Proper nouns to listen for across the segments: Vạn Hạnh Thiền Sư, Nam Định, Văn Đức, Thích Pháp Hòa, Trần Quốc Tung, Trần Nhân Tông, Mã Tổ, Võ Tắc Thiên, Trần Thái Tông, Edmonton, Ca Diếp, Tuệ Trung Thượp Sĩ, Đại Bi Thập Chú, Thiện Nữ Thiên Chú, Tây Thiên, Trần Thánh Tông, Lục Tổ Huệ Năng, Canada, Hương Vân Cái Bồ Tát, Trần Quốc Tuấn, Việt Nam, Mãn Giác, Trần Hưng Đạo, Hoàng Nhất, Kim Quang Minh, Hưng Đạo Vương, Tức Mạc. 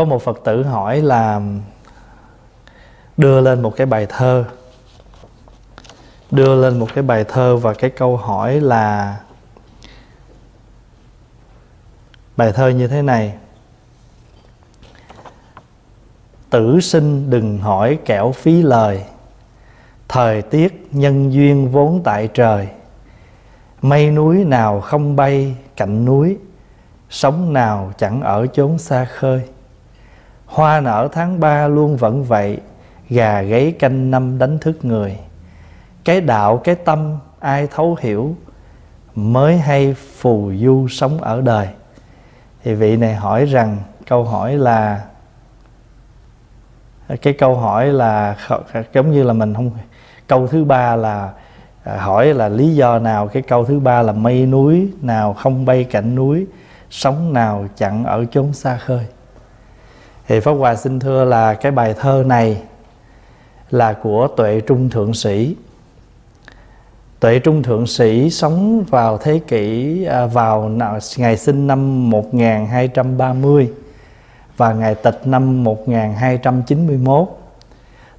Có một Phật tử hỏi là đưa lên một cái bài thơ, đưa lên một cái bài thơ, và cái câu hỏi là bài thơ như thế này: tử sinh đừng hỏi kẻo phí lời, thời tiết nhân duyên vốn tại trời, mây núi nào không bay cạnh núi, sống nào chẳng ở chốn xa khơi. Hoa nở tháng ba luôn vẫn vậy, gà gáy canh năm đánh thức người. Cái đạo cái tâm ai thấu hiểu, mới hay phù du sống ở đời. Thì vị này hỏi rằng, câu hỏi là, cái câu hỏi là giống như là mình không, câu thứ ba là hỏi là lý do nào, cái câu thứ ba là mây núi nào không bay cạnh núi, sống nào chẳng ở chốn xa khơi. Thì Pháp Hòa xin thưa là cái bài thơ này là của Tuệ Trung Thượng Sĩ. Tuệ Trung Thượng Sĩ sống vào thế kỷ, vào ngày sinh năm 1230 và ngày tịch năm 1291.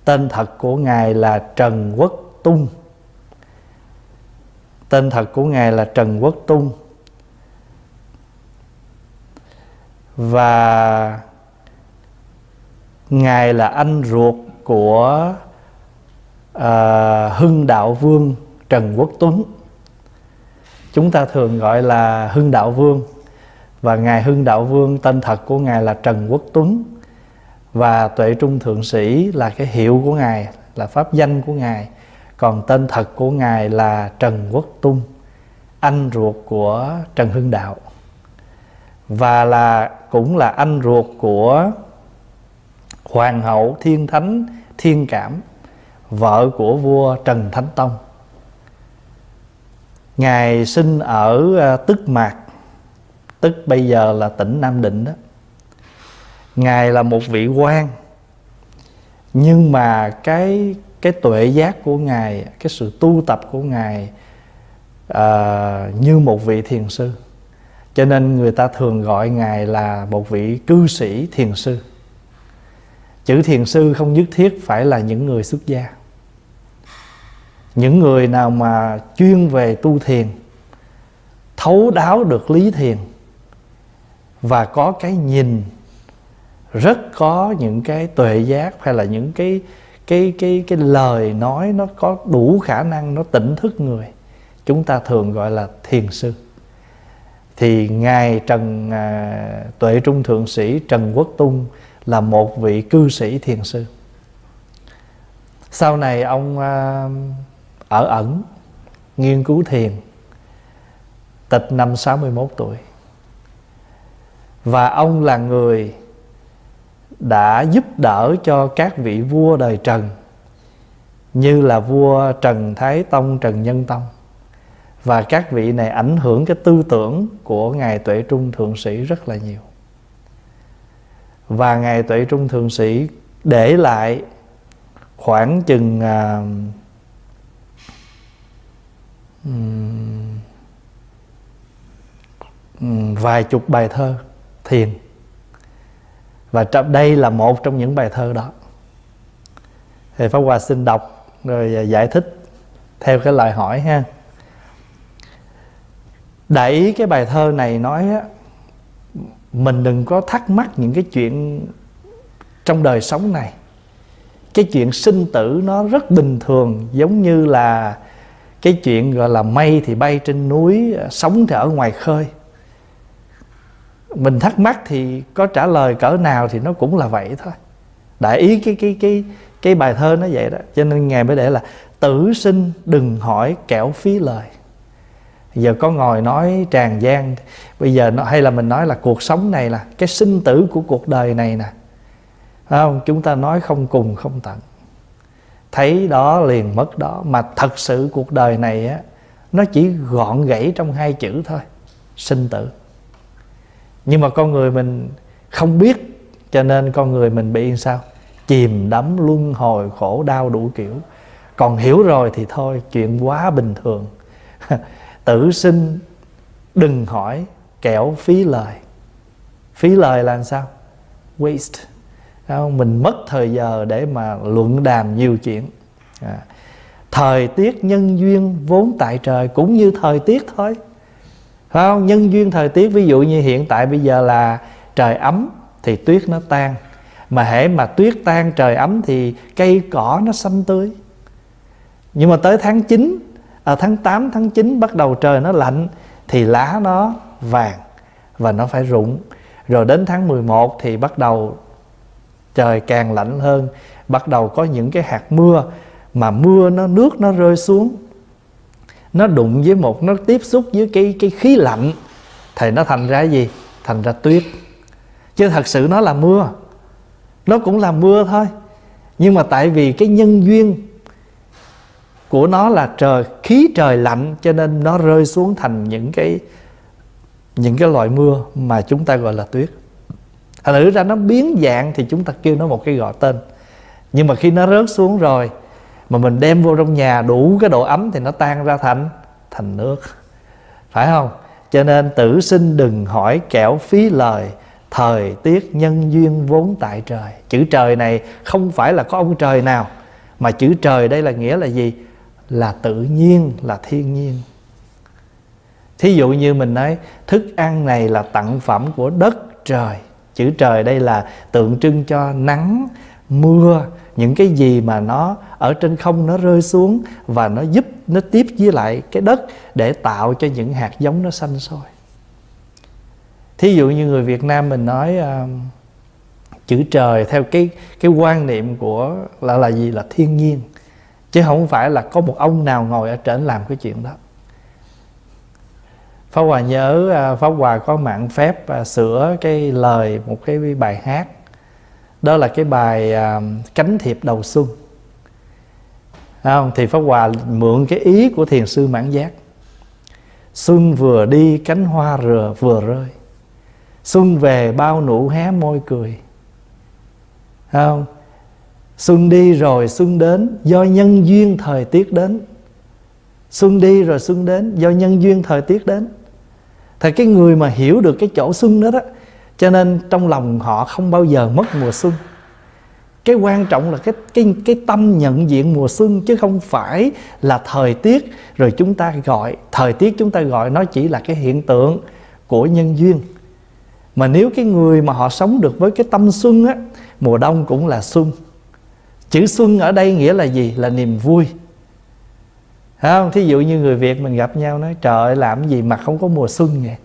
Tên thật của ngài là Trần Quốc Tung. Tên thật của ngài là Trần Quốc Tung. Và ngài là anh ruột của Hưng Đạo Vương Trần Quốc Tuấn. Chúng ta thường gọi là Hưng Đạo Vương. Và ngài Hưng Đạo Vương, tên thật của ngài là Trần Quốc Tuấn. Và Tuệ Trung Thượng Sĩ là cái hiệu của ngài, là pháp danh của ngài. Còn tên thật của ngài là Trần Quốc Tung, anh ruột của Trần Hưng Đạo. Và cũng là anh ruột của Hoàng hậu Thiên Thánh Thiên Cảm, vợ của vua Trần Thánh Tông. Ngài sinh ở Tức Mạc, tức bây giờ là tỉnh Nam Định đó. Ngài là một vị quan, nhưng mà cái tuệ giác của ngài, cái sự tu tập của ngài như một vị thiền sư, cho nên người ta thường gọi ngài là một vị cư sĩ thiền sư. Chữ thiền sư không nhất thiết phải là những người xuất gia. Những người nào mà chuyên về tu thiền, thấu đáo được lý thiền, và có cái nhìn rất có những cái tuệ giác, hay là những cái lời nói nó có đủ khả năng nó tỉnh thức người, chúng ta thường gọi là thiền sư. Thì ngài Tuệ Trung Thượng Sĩ Trần Quốc Tung là một vị cư sĩ thiền sư. Sau này ông ở ẩn nghiên cứu thiền, tịch năm 61 tuổi. Và ông là người đã giúp đỡ cho các vị vua đời Trần, như là vua Trần Thái Tông, Trần Nhân Tông. Và các vị này ảnh hưởng cái tư tưởng của ngài Tuệ Trung Thượng Sĩ rất là nhiều. Và ngài Tuệ Trung Thượng Sĩ để lại khoảng chừng 20 bài thơ thiền. Và đây là một trong những bài thơ đó. Thì Pháp Hòa xin đọc rồi giải thích theo cái lời hỏi ha. Để ý cái bài thơ này nói á, mình đừng có thắc mắc những cái chuyện trong đời sống này. Cái chuyện sinh tử nó rất bình thường, giống như là cái chuyện gọi là mây thì bay trên núi, sóng thì ở ngoài khơi. Mình thắc mắc thì có trả lời cỡ nào thì nó cũng là vậy thôi. Để ý cái bài thơ nó vậy đó. Cho nên ngài mới để là tử sinh đừng hỏi kẻo phí lời. Giờ có ngồi nói tràn gian, bây giờ nó, hay là mình nói là cuộc sống này, là cái sinh tử của cuộc đời này nè, không, chúng ta nói không cùng không tận, thấy đó liền mất đó. Mà thật sự cuộc đời này á, nó chỉ gọn gãy trong hai chữ thôi: sinh tử. Nhưng mà con người mình không biết, cho nên con người mình bị sao? Chìm đắm luân hồi khổ đau đủ kiểu. Còn hiểu rồi thì thôi, chuyện quá bình thường. Tử sinh đừng hỏi kẻo phí lời. Phí lời là làm sao? waste, mình mất thời giờ để mà luận đàm nhiều chuyện. Thời tiết nhân duyên vốn tại trời, cũng như thời tiết thôi, phải không? Nhân duyên thời tiết, ví dụ như hiện tại bây giờ là trời ấm thì tuyết nó tan, mà hễ mà tuyết tan trời ấm thì cây cỏ nó xanh tươi. Nhưng mà tới tháng 9, ở tháng 8, tháng 9 bắt đầu trời nó lạnh thì lá nó vàng và nó phải rụng. Rồi đến tháng 11 thì bắt đầu trời càng lạnh hơn, bắt đầu có những cái hạt mưa, mà mưa nó, nước nó rơi xuống, nó đụng với một, nó tiếp xúc với cái khí lạnh thì nó thành ra gì? Thành ra tuyết. Chứ thật sự nó là mưa, nó cũng là mưa thôi. Nhưng mà tại vì cái nhân duyên của nó là trời, khí trời lạnh, cho nên nó rơi xuống thành những cái loại mưa mà chúng ta gọi là tuyết. Thành thử ra nó biến dạng thì chúng ta kêu nó một cái gọi tên. Nhưng mà khi nó rớt xuống rồi mà mình đem vô trong nhà đủ cái độ ấm thì nó tan ra thành nước, phải không? Cho nên tử sinh đừng hỏi kẻo phí lời, thời tiết nhân duyên vốn tại trời. Chữ trời này không phải là có ông trời nào, mà chữ trời đây là nghĩa là gì? Là tự nhiên, là thiên nhiên. Thí dụ như mình nói thức ăn này là tặng phẩm của đất trời, chữ trời đây là tượng trưng cho nắng, mưa, những cái gì mà nó ở trên không nó rơi xuống và nó giúp, nó tiếp với lại cái đất để tạo cho những hạt giống nó xanh sôi. Thí dụ như người Việt Nam mình nói chữ trời theo cái quan niệm của là gì? Là thiên nhiên, chứ không phải là có một ông nào ngồi ở trển làm cái chuyện đó. Pháp Hòa nhớ Pháp Hòa có mạng phép sửa cái lời một cái bài hát, đó là cái bài Cánh Thiệp Đầu Xuân. Thì Pháp Hòa mượn cái ý của thiền sư Mãn Giác: xuân vừa đi cánh hoa vừa rơi, xuân về bao nụ hé môi cười. Xuân đi rồi xuân đến, do nhân duyên thời tiết đến. Xuân đi rồi xuân đến, do nhân duyên thời tiết đến. Thì cái người mà hiểu được cái chỗ xuân đó đó, cho nên trong lòng họ không bao giờ mất mùa xuân. Cái quan trọng là cái tâm nhận diện mùa xuân, chứ không phải là thời tiết. Rồi chúng ta gọi thời tiết, chúng ta gọi nó chỉ là cái hiện tượng của nhân duyên. Mà nếu cái người mà họ sống được với cái tâm xuân á, mùa đông cũng là xuân. Chữ xuân ở đây nghĩa là gì? Là niềm vui. Phải không? Thí dụ như người Việt mình gặp nhau nói trời ơi, làm gì mà không có mùa xuân vậy,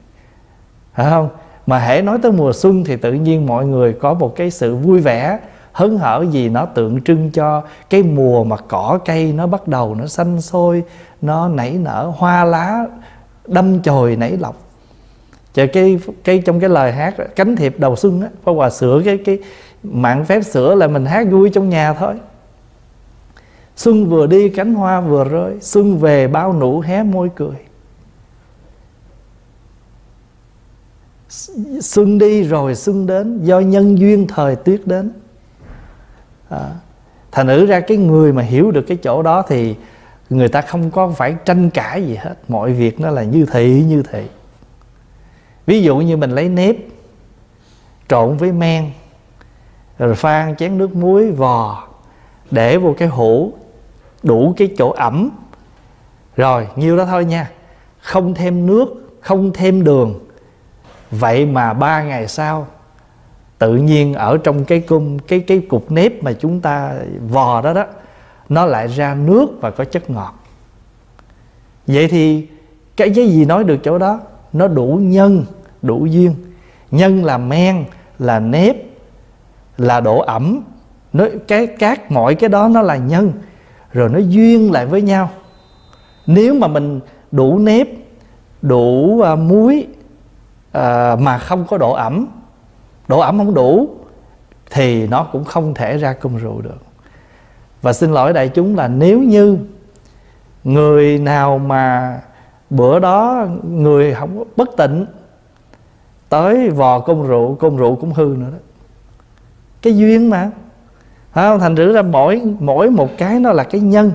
phải không? Mà hễ nói tới mùa xuân thì tự nhiên mọi người có một cái sự vui vẻ, hớn hở gì. Nó tượng trưng cho cái mùa mà cỏ cây nó bắt đầu nó xanh xôi, nó nảy nở, hoa lá đâm chồi nảy lọc. Chờ cái trong cái lời hát Cánh Thiệp Đầu Xuân á, Pháp Hòa sửa cái mạng phép sửa là mình hát vui trong nhà thôi. Xuân vừa đi cánh hoa vừa rơi, xuân về bao nụ hé môi cười. Xuân đi rồi xuân đến, do nhân duyên thời tiết đến. Thành nữ ra cái người mà hiểu được cái chỗ đó thì người ta không có phải tranh cãi gì hết, mọi việc nó là như thị như thị. Ví dụ như mình lấy nếp trộn với men, rồi phan chén nước muối, vò để vô cái hũ đủ cái chỗ ẩm, rồi nhiêu đó thôi nha, không thêm nước, không thêm đường. Vậy mà 3 ngày sau tự nhiên ở trong cái cục nếp mà chúng ta vò đó đó, nó lại ra nước và có chất ngọt. Vậy thì cái gì nói được chỗ đó? Nó đủ nhân, đủ duyên. Nhân là men, là nếp, là độ ẩm, các mọi cái đó nó là nhân, rồi nó duyên lại với nhau. Nếu mà mình đủ nếp, đủ muối mà không có độ ẩm, độ ẩm không đủ, thì nó cũng không thể ra cơm rượu được. Và xin lỗi đại chúng là nếu như người nào mà bữa đó người không bất tịnh tới vò cơm rượu cũng hư nữa đó. Cái duyên mà, phải không? Thành rửa ra mỗi một cái nó là cái nhân,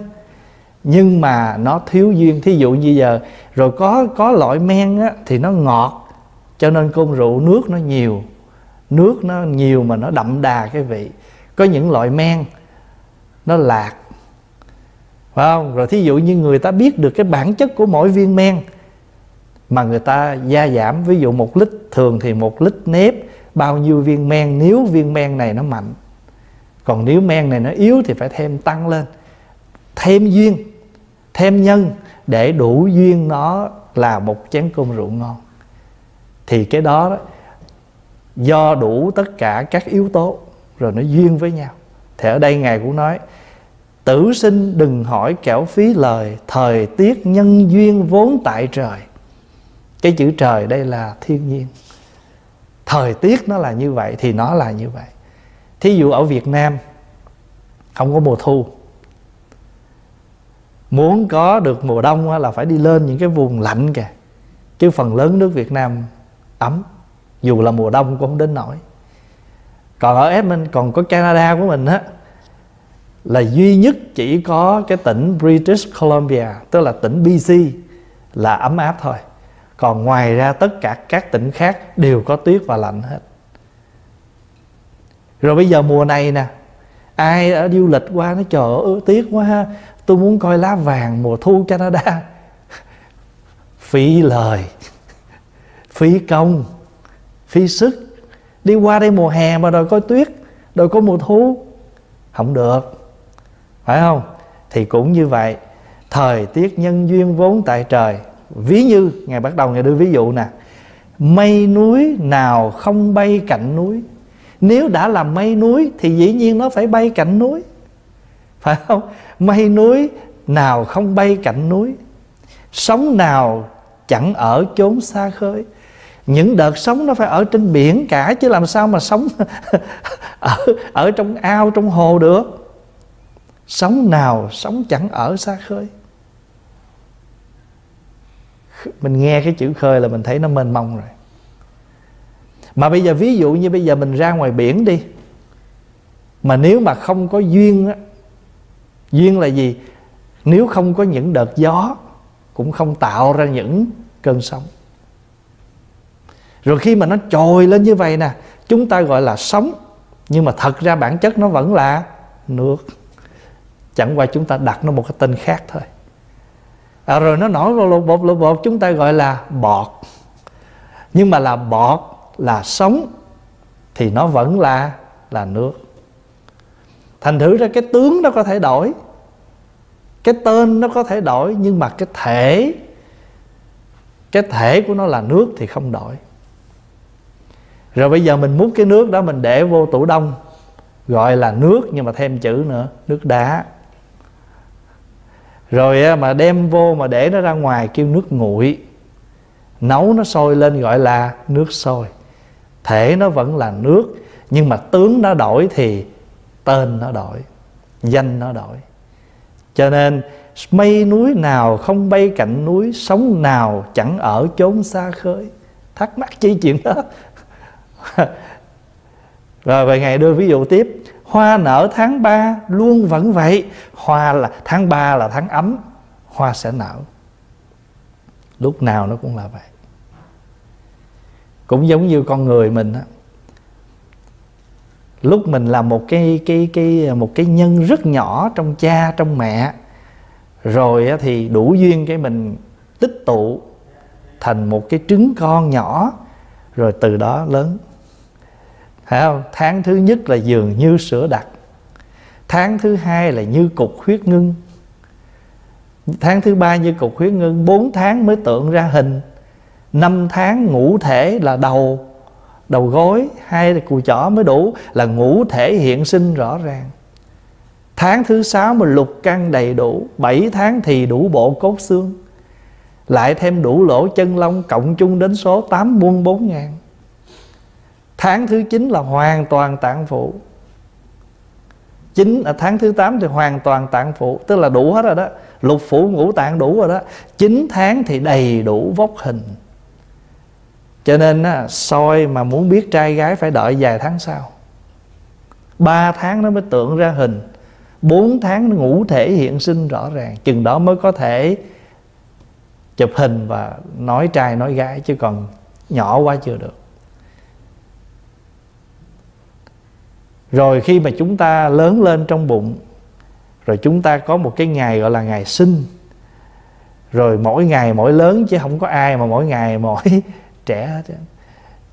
nhưng mà nó thiếu duyên. Thí dụ như giờ rồi có loại men á, thì nó ngọt, cho nên cơm rượu nước nó nhiều, nước nó nhiều mà nó đậm đà cái vị. Có những loại men nó lạc, phải không? Rồi thí dụ như người ta biết được cái bản chất của mỗi viên men mà người ta gia giảm. Ví dụ 1 lít, thường thì 1 lít nếp bao nhiêu viên men, nếu viên men này nó mạnh. Còn nếu men này nó yếu thì phải thêm tăng lên, thêm duyên, thêm nhân, để đủ duyên nó là một chén cơm rượu ngon. Thì cái đó, đó do đủ tất cả các yếu tố rồi nó duyên với nhau. Thì ở đây Ngài cũng nói: tử sinh đừng hỏi kẻo phí lời, thời tiết nhân duyên vốn tại trời. Cái chữ trời đây là thiên nhiên, thời tiết nó là như vậy thì nó là như vậy. Thí dụ ở Việt Nam không có mùa thu, muốn có được mùa đông là phải đi lên những cái vùng lạnh kìa. Chứ phần lớn nước Việt Nam ấm, dù là mùa đông cũng không đến nổi. Còn ở Edmonton, còn có Canada của mình á, là duy nhất chỉ có cái tỉnh British Columbia, tức là tỉnh BC, là ấm áp thôi. Còn ngoài ra tất cả các tỉnh khác đều có tuyết và lạnh hết. Rồi bây giờ mùa này nè, ai ở du lịch qua nó trời ơi tiếc quá ha, tôi muốn coi lá vàng mùa thu Canada. Phí lời, phí công, phí sức. Đi qua đây mùa hè mà đòi coi tuyết, đòi có mùa thu, không được, phải không? Thì cũng như vậy, thời tiết nhân duyên vốn tại trời. Ví như Ngài bắt đầu Ngài đưa ví dụ nè: mây núi nào không bay cạnh núi. Nếu đã là mây núi thì dĩ nhiên nó phải bay cạnh núi, phải không? Mây núi nào không bay cạnh núi, sóng nào chẳng ở chốn xa khơi. Những đợt sóng nó phải ở trên biển cả, chứ làm sao mà sóng ở trong ao, trong hồ được. Sóng nào sóng chẳng ở xa khơi. Mình nghe cái chữ khơi là mình thấy nó mênh mông rồi. Mà bây giờ ví dụ như bây giờ mình ra ngoài biển đi, mà nếu mà không có duyên á, duyên là gì? Nếu không có những đợt gió cũng không tạo ra những cơn sóng. Rồi khi mà nó trồi lên như vậy nè, chúng ta gọi là sóng, nhưng mà thật ra bản chất nó vẫn là nước, chẳng qua chúng ta đặt nó một cái tên khác thôi. À, rồi nó nổi lột bột chúng ta gọi là bọt. Nhưng mà là bọt, là sóng thì nó vẫn là nước. Thành thử ra cái tướng nó có thể đổi, cái tên nó có thể đổi, nhưng mà cái thể của nó là nước thì không đổi. Rồi bây giờ mình múc cái nước đó mình để vô tủ đông, gọi là nước nhưng mà thêm chữ nữa, nước đá. Rồi mà đem vô mà để nó ra ngoài kêu nước nguội, nấu nó sôi lên gọi là nước sôi. Thể nó vẫn là nước, nhưng mà tướng nó đổi thì tên nó đổi, danh nó đổi. Cho nên mây núi nào không bay cạnh núi, sóng nào chẳng ở chốn xa khơi. Thắc mắc chi chuyện đó. Rồi về ngày đưa ví dụ tiếp: hoa nở tháng 3 luôn vẫn vậy. Hoa là tháng 3 là tháng ấm, hoa sẽ nở, lúc nào nó cũng là vậy. Cũng giống như con người mình á, lúc mình là một cái nhân rất nhỏ trong cha trong mẹ, rồi thì đủ duyên cái mình tích tụ thành một cái trứng con nhỏ, rồi từ đó lớn. Thấy không? Tháng thứ nhất là dường như sữa đặc, tháng thứ hai là như cục huyết ngưng, tháng thứ ba như cục huyết ngưng, 4 tháng mới tượng ra hình, 5 tháng ngũ thể là đầu gối, 2 là cùi chỏ mới đủ là ngũ thể hiện sinh rõ ràng. Tháng thứ 6 mà lục căn đầy đủ, 7 tháng thì đủ bộ cốt xương, lại thêm đủ lỗ chân lông, cộng chung đến số 84.000. Tháng thứ 9 là hoàn toàn tạng phủ. Tháng thứ 8 thì hoàn toàn tạng phủ, tức là đủ hết rồi đó, lục phủ ngũ tạng đủ rồi đó. 9 tháng thì đầy đủ vóc hình. Cho nên soi mà muốn biết trai gái phải đợi vài tháng sau. 3 tháng nó mới tượng ra hình, 4 tháng ngũ thể hiện sinh rõ ràng. Chừng đó mới có thể chụp hình và nói trai nói gái, chứ còn nhỏ quá chưa được. Rồi khi mà chúng ta lớn lên trong bụng, rồi chúng ta có một cái ngày gọi là ngày sinh. Rồi mỗi ngày mỗi lớn, chứ không có ai mà mỗi ngày mỗi trẻ hết.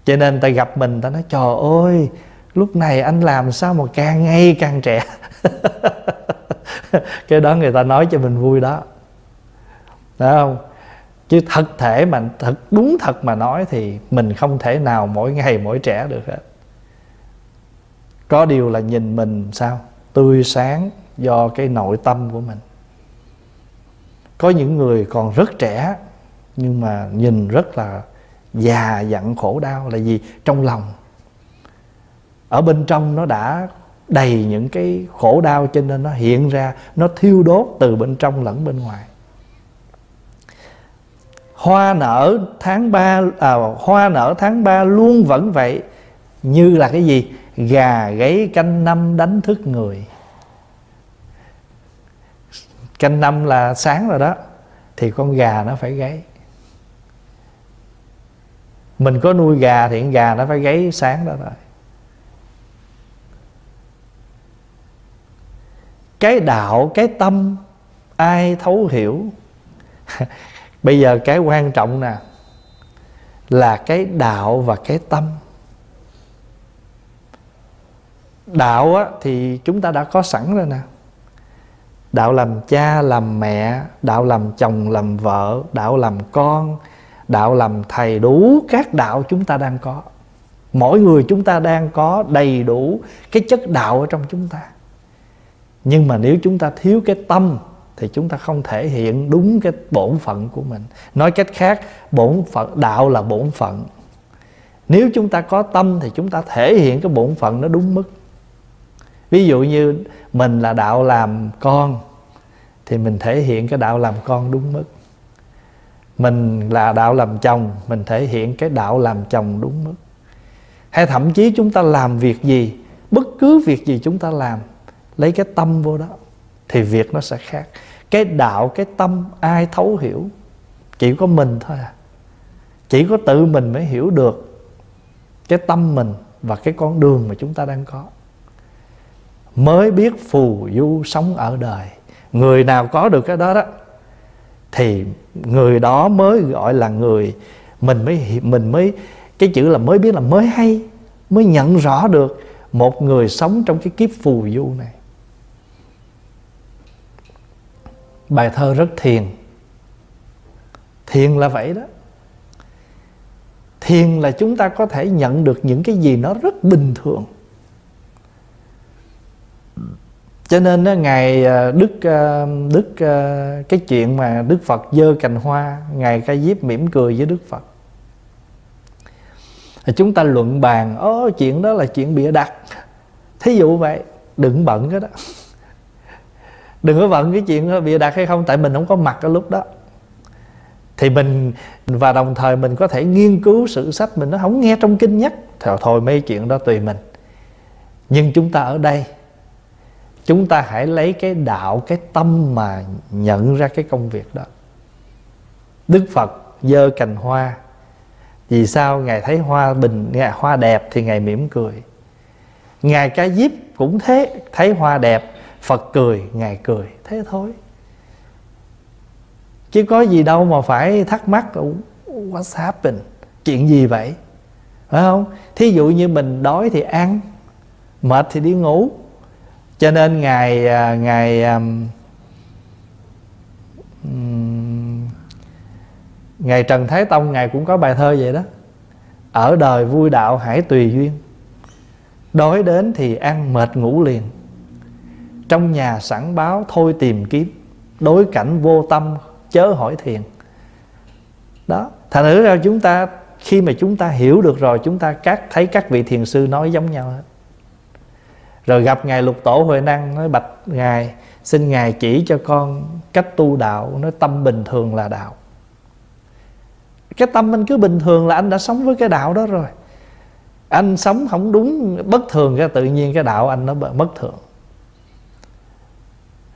Cho nên ta gặp mình ta nói trời ơi, lúc này anh làm sao mà càng ngày càng trẻ. Cái đó người ta nói cho mình vui đó, đúng không? Chứ thật thể mà thật, đúng thật mà nói thì mình không thể nào mỗi ngày mỗi trẻ được hết. Có điều là nhìn mình sao tươi sáng do cái nội tâm của mình. Có những người còn rất trẻ nhưng mà nhìn rất là già dặn khổ đau, là vì trong lòng, ở bên trong nó đã đầy những cái khổ đau, cho nên nó hiện ra, nó thiêu đốt từ bên trong lẫn bên ngoài. Hoa nở tháng 3, hoa nở tháng 3 luôn vẫn vậy, như là cái gì? Gà gáy canh năm đánh thức người. Canh năm là sáng rồi đó, thì con gà nó phải gáy. Mình có nuôi gà thì con gà nó phải gáy sáng đó rồi. Cái đạo, cái tâm ai thấu hiểu. Bây giờ cái quan trọng nè là cái đạo và cái tâm. Đạo á, thì chúng ta đã có sẵn rồi nè. Đạo làm cha, làm mẹ, đạo làm chồng, làm vợ, đạo làm con, đạo làm thầy, đủ các đạo chúng ta đang có. Mỗi người chúng ta đang có đầy đủ cái chất đạo ở trong chúng ta. Nhưng mà nếu chúng ta thiếu cái tâm thì chúng ta không thể hiện đúng cái bổn phận của mình. Nói cách khác, bổn phận, đạo là bổn phận. Nếu chúng ta có tâm thì chúng ta thể hiện cái bổn phận nó đúng mức. Ví dụ như mình là đạo làm con thì mình thể hiện cái đạo làm con đúng mức. Mình là đạo làm chồng, mình thể hiện cái đạo làm chồng đúng mức. Hay thậm chí chúng ta làm việc gì, bất cứ việc gì chúng ta làm, lấy cái tâm vô đó thì việc nó sẽ khác. Cái đạo, cái tâm ai thấu hiểu? Chỉ có mình thôi à. Chỉ có tự mình mới hiểu được cái tâm mình và cái con đường mà chúng ta đang có. Mới biết phù du sống ở đời. Người nào có được cái đó đó thì người đó mới gọi là người. Mình mới cái chữ là mới biết, là mới hay, mới nhận rõ được một người sống trong cái kiếp phù du này. Bài thơ rất thiền. Thiền là vậy đó. Thiền là chúng ta có thể nhận được những cái gì nó rất bình thường. Cho nên ngày Đức cái chuyện mà Đức Phật giơ cành hoa, ngài Ca Diếp mỉm cười với Đức Phật, chúng ta luận bàn chuyện đó là chuyện bịa đặt, thí dụ vậy. Đừng bận cái đó, đừng có bận cái chuyện bịa đặt hay không, tại mình không có mặt ở lúc đó. Thì mình, và đồng thời mình có thể nghiên cứu sử sách, mình nó không nghe trong kinh nhắc, thôi mấy chuyện đó tùy mình. Nhưng chúng ta ở đây, chúng ta hãy lấy cái đạo, cái tâm mà nhận ra cái công việc đó. Đức Phật giơ cành hoa, vì sao? Ngài thấy hoa đẹp thì Ngài mỉm cười. Ngài Ca Diếp cũng thế, thấy hoa đẹp, Phật cười, Ngài cười, thế thôi. Chứ có gì đâu mà phải thắc mắc what's happened, chuyện gì vậy, phải không? Thí dụ như mình đói thì ăn, mệt thì đi ngủ. Cho nên ngài Trần Thái Tông, ngài cũng có bài thơ vậy đó: ở đời vui đạo hãy tùy duyên, đói đến thì ăn mệt ngủ liền, trong nhà sẵn báo thôi tìm kiếm, đối cảnh vô tâm chớ hỏi thiền. Đó, thành thử ra chúng ta, khi mà chúng ta hiểu được rồi, chúng ta thấy các vị thiền sư nói giống nhau hết. Rồi gặp ngài Lục Tổ Huệ Năng, nói bạch ngài, xin ngài chỉ cho con cách tu đạo. Nói tâm bình thường là đạo. Cái tâm anh cứ bình thường là anh đã sống với cái đạo đó rồi. Anh sống không đúng, bất thường, cái tự nhiên cái đạo anh nó bất thường.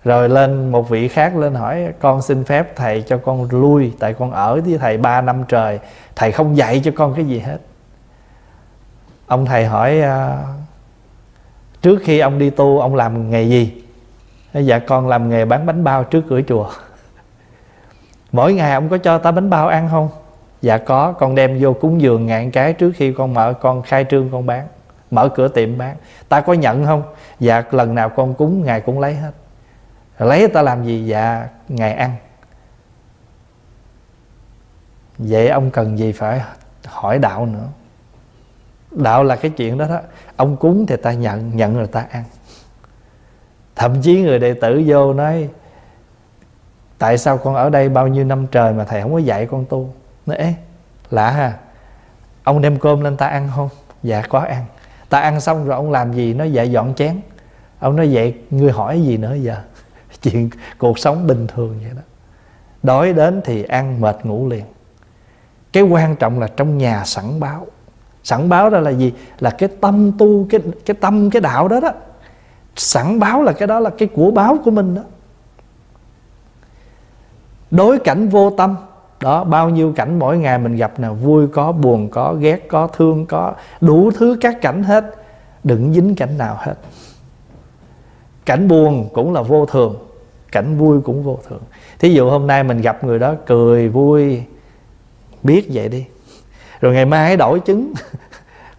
Rồi lên một vị khác lên hỏi, con xin phép thầy cho con lui, tại con ở với thầy 3 năm trời, thầy không dạy cho con cái gì hết. Ông thầy hỏi, Trước khi ông đi tu, ông làm nghề gì? Dạ con làm nghề bán bánh bao trước cửa chùa. Mỗi ngày ông có cho ta bánh bao ăn không? Dạ có, con đem vô cúng dường 1000 cái trước khi con mở, con khai trương con bán, mở cửa tiệm bán. Ta có nhận không? Dạ lần nào con cúng ngài cũng lấy hết. Lấy ta làm gì? Dạ ngài ăn. Vậy ông cần gì phải hỏi đạo nữa? Đạo là cái chuyện đó đó. Ông cúng thì ta nhận, nhận rồi ta ăn. Thậm chí người đệ tử vô nói: tại sao con ở đây bao nhiêu năm trời mà thầy không có dạy con tu? Nói: ế, lạ ha, ông đem cơm lên ta ăn không? Dạ có ăn. Ta ăn xong rồi ông làm gì? Nó dạ dọn chén. Ông nói: vậy ngươi hỏi gì nữa giờ? Chuyện cuộc sống bình thường vậy đó. Đói đến thì ăn, mệt ngủ liền. Cái quan trọng là trong nhà sẵn báo. Sẵn báo đó là gì? Là cái tâm tu, cái tâm, cái đạo đó đó. Sẵn báo là cái đó, là cái của báo của mình đó. Đối cảnh vô tâm đó, bao nhiêu cảnh mỗi ngày mình gặp nào, vui có, buồn có, ghét có, thương có, đủ thứ các cảnh hết. Đừng dính cảnh nào hết. Cảnh buồn cũng là vô thường, cảnh vui cũng vô thường. Thí dụ hôm nay mình gặp người đó cười vui, biết vậy đi. Rồi ngày mai đổi chứng,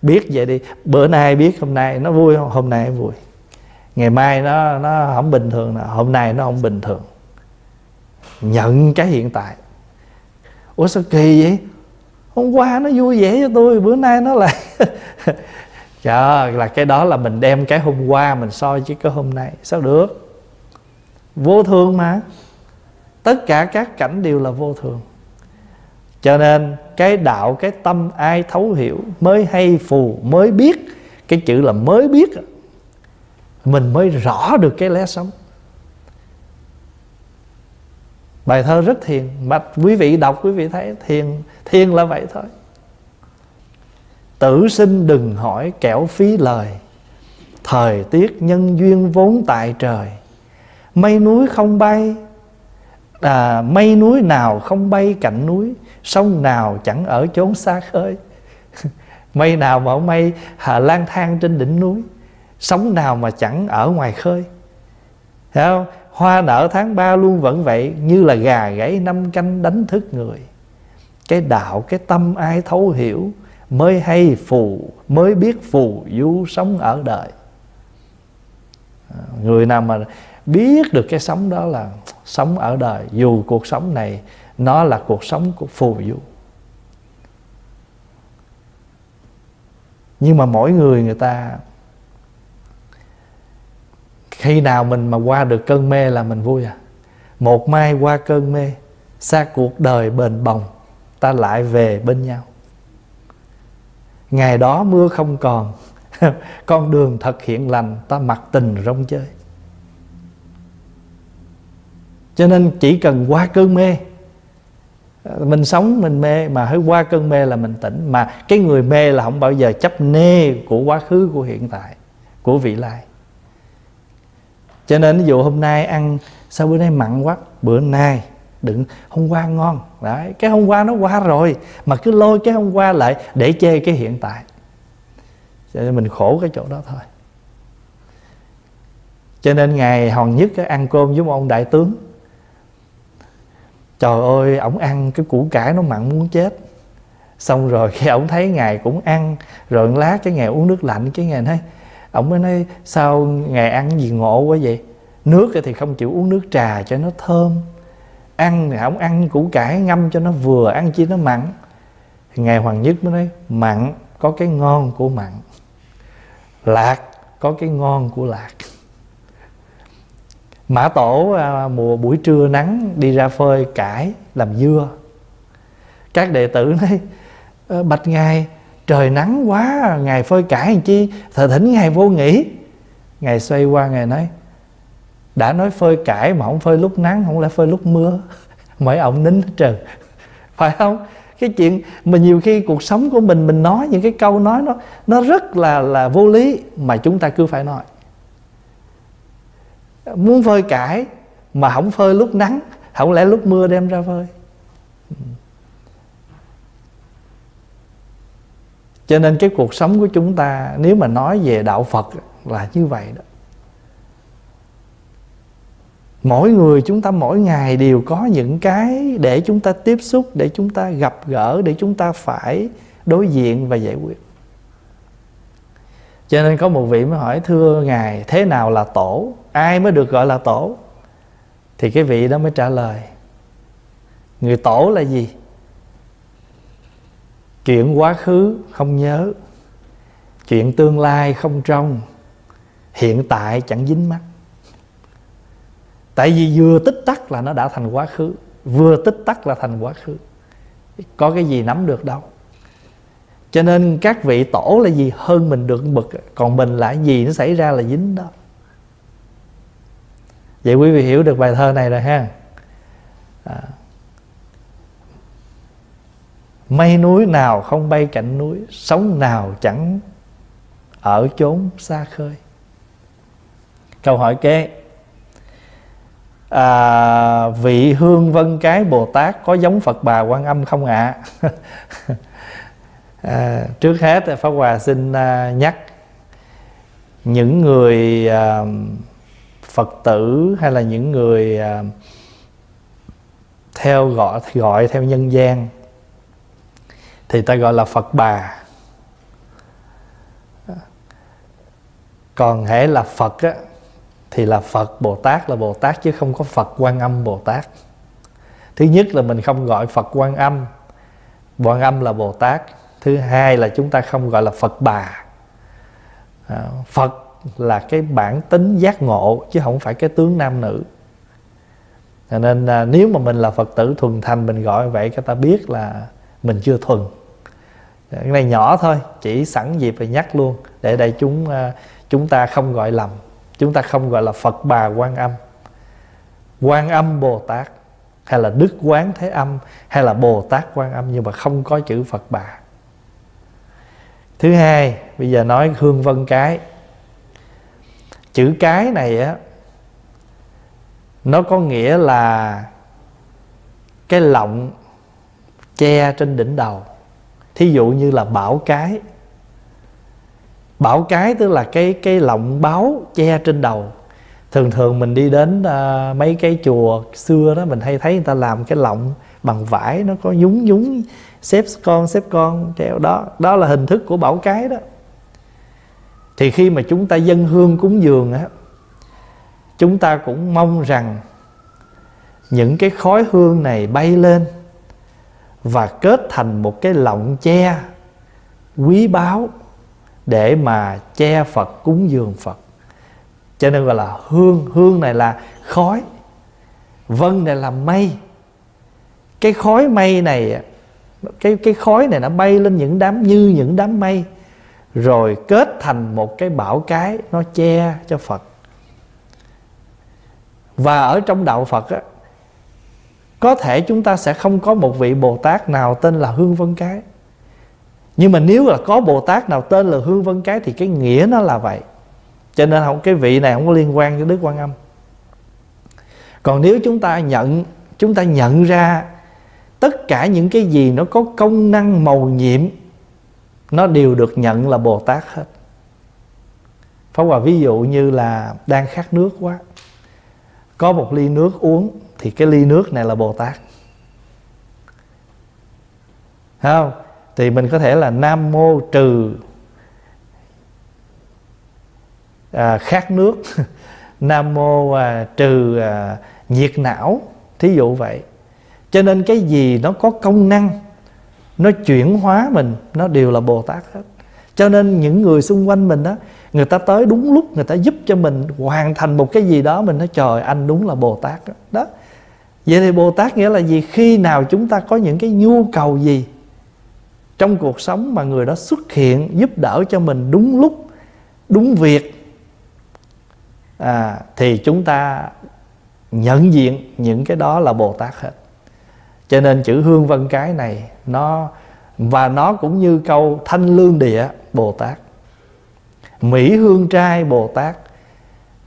biết vậy đi. Bữa nay biết hôm nay nó vui không? Hôm nay nó vui. Ngày mai nó không bình thường nè, hôm nay nó không bình thường. Nhận cái hiện tại. Ủa sao kỳ vậy? Hôm qua nó vui vẻ cho tôi, bữa nay nó lại trời, là cái đó là mình đem cái hôm qua mình soi chứ cái hôm nay sao được? Vô thường mà. Tất cả các cảnh đều là vô thường. Cho nên cái đạo, cái tâm ai thấu hiểu mới hay phù, mới biết. Cái chữ là mới biết. Mình mới rõ được cái lẽ sống. Bài thơ rất thiền, mà quý vị đọc quý vị thấy thiền là vậy thôi. Tử sinh đừng hỏi kẻo phí lời, thời tiết nhân duyên vốn tại trời. Mây núi không bay, mây núi nào không bay cạnh núi, sông nào chẳng ở chốn xa khơi. Mây nào mà mây lang thang trên đỉnh núi, sóng nào mà chẳng ở ngoài khơi. Thấy không? Hoa nở tháng 3 luôn vẫn vậy, như là gà gãy năm canh đánh thức người. Cái đạo, cái tâm ai thấu hiểu mới hay phù, mới biết phù du sống ở đời. Người nào mà biết được cái sống đó là sống ở đời, dù cuộc sống này nó là cuộc sống của phù du. Nhưng mà mỗi người, người ta khi nào mình mà qua được cơn mê là mình vui à? Một mai qua cơn mê, xa cuộc đời bền bồng, ta lại về bên nhau. Ngày đó mưa không còn, con đường thật hiện lành, ta mặc tình rong chơi. Cho nên chỉ cần qua cơn mê, mình sống mình mê, mà hãy qua cơn mê là mình tỉnh. Mà cái người mê là không bao giờ chấp nê của quá khứ, của hiện tại, của vị lai. Cho nên ví dụ hôm nay ăn, sao bữa nay mặn quá, bữa nay đừng, hôm qua ngon. Đấy, cái hôm qua nó qua rồi, mà cứ lôi cái hôm qua lại để chê cái hiện tại. Cho nên mình khổ cái chỗ đó thôi. Cho nên ngày Hoàng Nhất ăn cơm với ông đại tướng, trời ơi, ổng ăn cái củ cải nó mặn muốn chết. Xong rồi khi ổng thấy ngài cũng ăn, rồi lát cái ngày uống nước lạnh, cái ngày nói, ổng mới nói sao ngày ăn gì ngộ quá vậy? Nước thì không chịu uống nước trà cho nó thơm, ăn thì ổng ăn củ cải ngâm cho nó vừa, ăn chi nó mặn. Ngài Hoàng Nhất mới nói mặn có cái ngon của mặn, lạc có cái ngon của lạc. Mã Tổ mùa buổi trưa nắng đi ra phơi cải làm dưa. Các đệ tử nói bạch ngài, trời nắng quá, ngài phơi cải làm chi, thờ thỉnh ngài vô nghỉ. Ngài xoay qua ngài nói, đã nói phơi cải mà không phơi lúc nắng, không lẽ phơi lúc mưa? Mấy ông nín hết trơn. Phải không? Cái chuyện mà nhiều khi cuộc sống của mình nói những cái câu nói nó rất là vô lý, mà chúng ta cứ phải nói. Muốn phơi cải mà không phơi lúc nắng, không lẽ lúc mưa đem ra phơi? Cho nên cái cuộc sống của chúng ta, nếu mà nói về đạo Phật là như vậy đó. Mỗi người chúng ta mỗi ngày đều có những cái để chúng ta tiếp xúc, để chúng ta gặp gỡ, để chúng ta phải đối diện và giải quyết. Cho nên có một vị mới hỏi: thưa Ngài, thế nào là tổ? Ai mới được gọi là tổ? Thì cái vị đó mới trả lời: người tổ là gì? Chuyện quá khứ không nhớ, chuyện tương lai không trông, hiện tại chẳng dính mắt. Tại vì vừa tích tắc là nó đã thành quá khứ, vừa tích tắc là thành quá khứ, có cái gì nắm được đâu. Cho nên các vị tổ là gì? Hơn mình được bực, còn mình là gì nó xảy ra là dính đó. Vậy quý vị hiểu được bài thơ này rồi ha. Mây núi nào không bay cạnh núi, sóng nào chẳng ở chốn xa khơi. Câu hỏi kế: vị Hương Vân Cái Bồ Tát có giống Phật Bà Quan Âm không ạ? Trước hết Pháp Hòa xin nhắc những người Phật tử hay là những người theo gọi theo nhân gian thì ta gọi là Phật Bà. Còn hễ là Phật á, thì là Phật, Bồ Tát là Bồ Tát, chứ không có Phật Quan Âm Bồ Tát. Thứ nhất là mình không gọi Phật Quan Âm, Quan Âm là Bồ Tát. Thứ hai là chúng ta không gọi là Phật Bà. Phật là cái bản tính giác ngộ, chứ không phải cái tướng nam nữ. Cho nên nếu mà mình là Phật tử thuần thành, mình gọi vậy cho ta biết là mình chưa thuần. Cái này nhỏ thôi, chỉ sẵn dịp và nhắc luôn, để đại chúng chúng ta không gọi lầm. Chúng ta không gọi là Phật Bà Quan Âm, Quan Âm Bồ Tát, hay là Đức Quán Thế Âm, hay là Bồ Tát Quan Âm, nhưng mà không có chữ Phật Bà. Thứ hai, bây giờ nói Hương Vân Cái. Chữ cái này á, nó có nghĩa là cái lọng che trên đỉnh đầu. Thí dụ như là bảo cái. Bảo cái tức là cái lọng báo che trên đầu. Thường thường mình đi đến mấy cái chùa xưa đó, mình hay thấy người ta làm cái lọng bằng vải, nó có nhúng nhúng, xếp con treo đó. Đó là hình thức của bảo cái đó. Thì khi mà chúng ta dâng hương cúng dường á, chúng ta cũng mong rằng những cái khói hương này bay lên và kết thành một cái lọng che quý báu để mà che Phật, cúng dường Phật. Cho nên gọi là hương. Hương này là khói, vân này là mây. Cái khói mây này, cái khói này nó bay lên những đám, như những đám mây, rồi kết thành một cái bảo cái, nó che cho Phật. Và ở trong đạo Phật á, có thể chúng ta sẽ không có một vị Bồ Tát nào tên là Hương Vân Cái, nhưng mà nếu là có Bồ Tát nào tên là Hương Vân Cái thì cái nghĩa nó là vậy. Cho nên không, cái vị này không có liên quan với Đức Quan Âm. Còn nếu chúng ta nhận ra tất cả những cái gì nó có công năng màu nhiệm, nó đều được nhận là Bồ Tát hết. Pháp Hòa ví dụ như là đang khát nước quá, có một ly nước uống, thì cái ly nước này là Bồ Tát. Không? Thì mình có thể là Nam Mô trừ khát nước, Nam Mô trừ nhiệt não, thí dụ vậy. Cho nên cái gì nó có công năng, nó chuyển hóa mình, nó đều là Bồ Tát hết. Cho nên những người xung quanh mình đó, người ta tới đúng lúc, người ta giúp cho mình hoàn thành một cái gì đó, mình nói trời, anh đúng là Bồ Tát đó, đó. Vậy thì Bồ Tát nghĩa là gì? Khi nào chúng ta có những cái nhu cầu gì trong cuộc sống mà người đó xuất hiện giúp đỡ cho mình đúng lúc, đúng việc, thì chúng ta nhận diện những cái đó là Bồ Tát hết. Cho nên chữ Hương Vân Cái này, nó cũng như câu Thanh Lương Địa Bồ Tát, Mỹ Hương Trai Bồ Tát.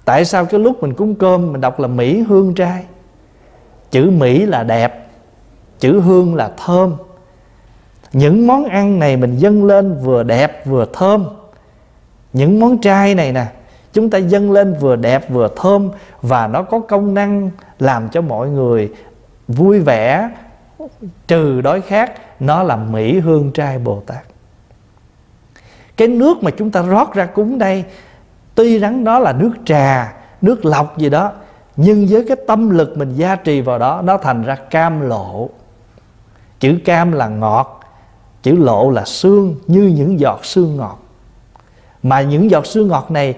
Tại sao cái lúc mình cúng cơm mình đọc là Mỹ Hương Trai? Chữ Mỹ là đẹp, chữ Hương là thơm. Những món ăn này mình dâng lên vừa đẹp vừa thơm. Những món chay này nè, chúng ta dâng lên vừa đẹp vừa thơm, và nó có công năng làm cho mọi người vui vẻ, trừ đói khát. Nó là mỹ hương trai Bồ Tát. Cái nước mà chúng ta rót ra cúng đây, tuy rằng đó là nước trà, nước lọc gì đó, nhưng với cái tâm lực mình gia trì vào đó, nó thành ra cam lộ. Chữ cam là ngọt, chữ lộ là xương, như những giọt xương ngọt. Mà những giọt xương ngọt này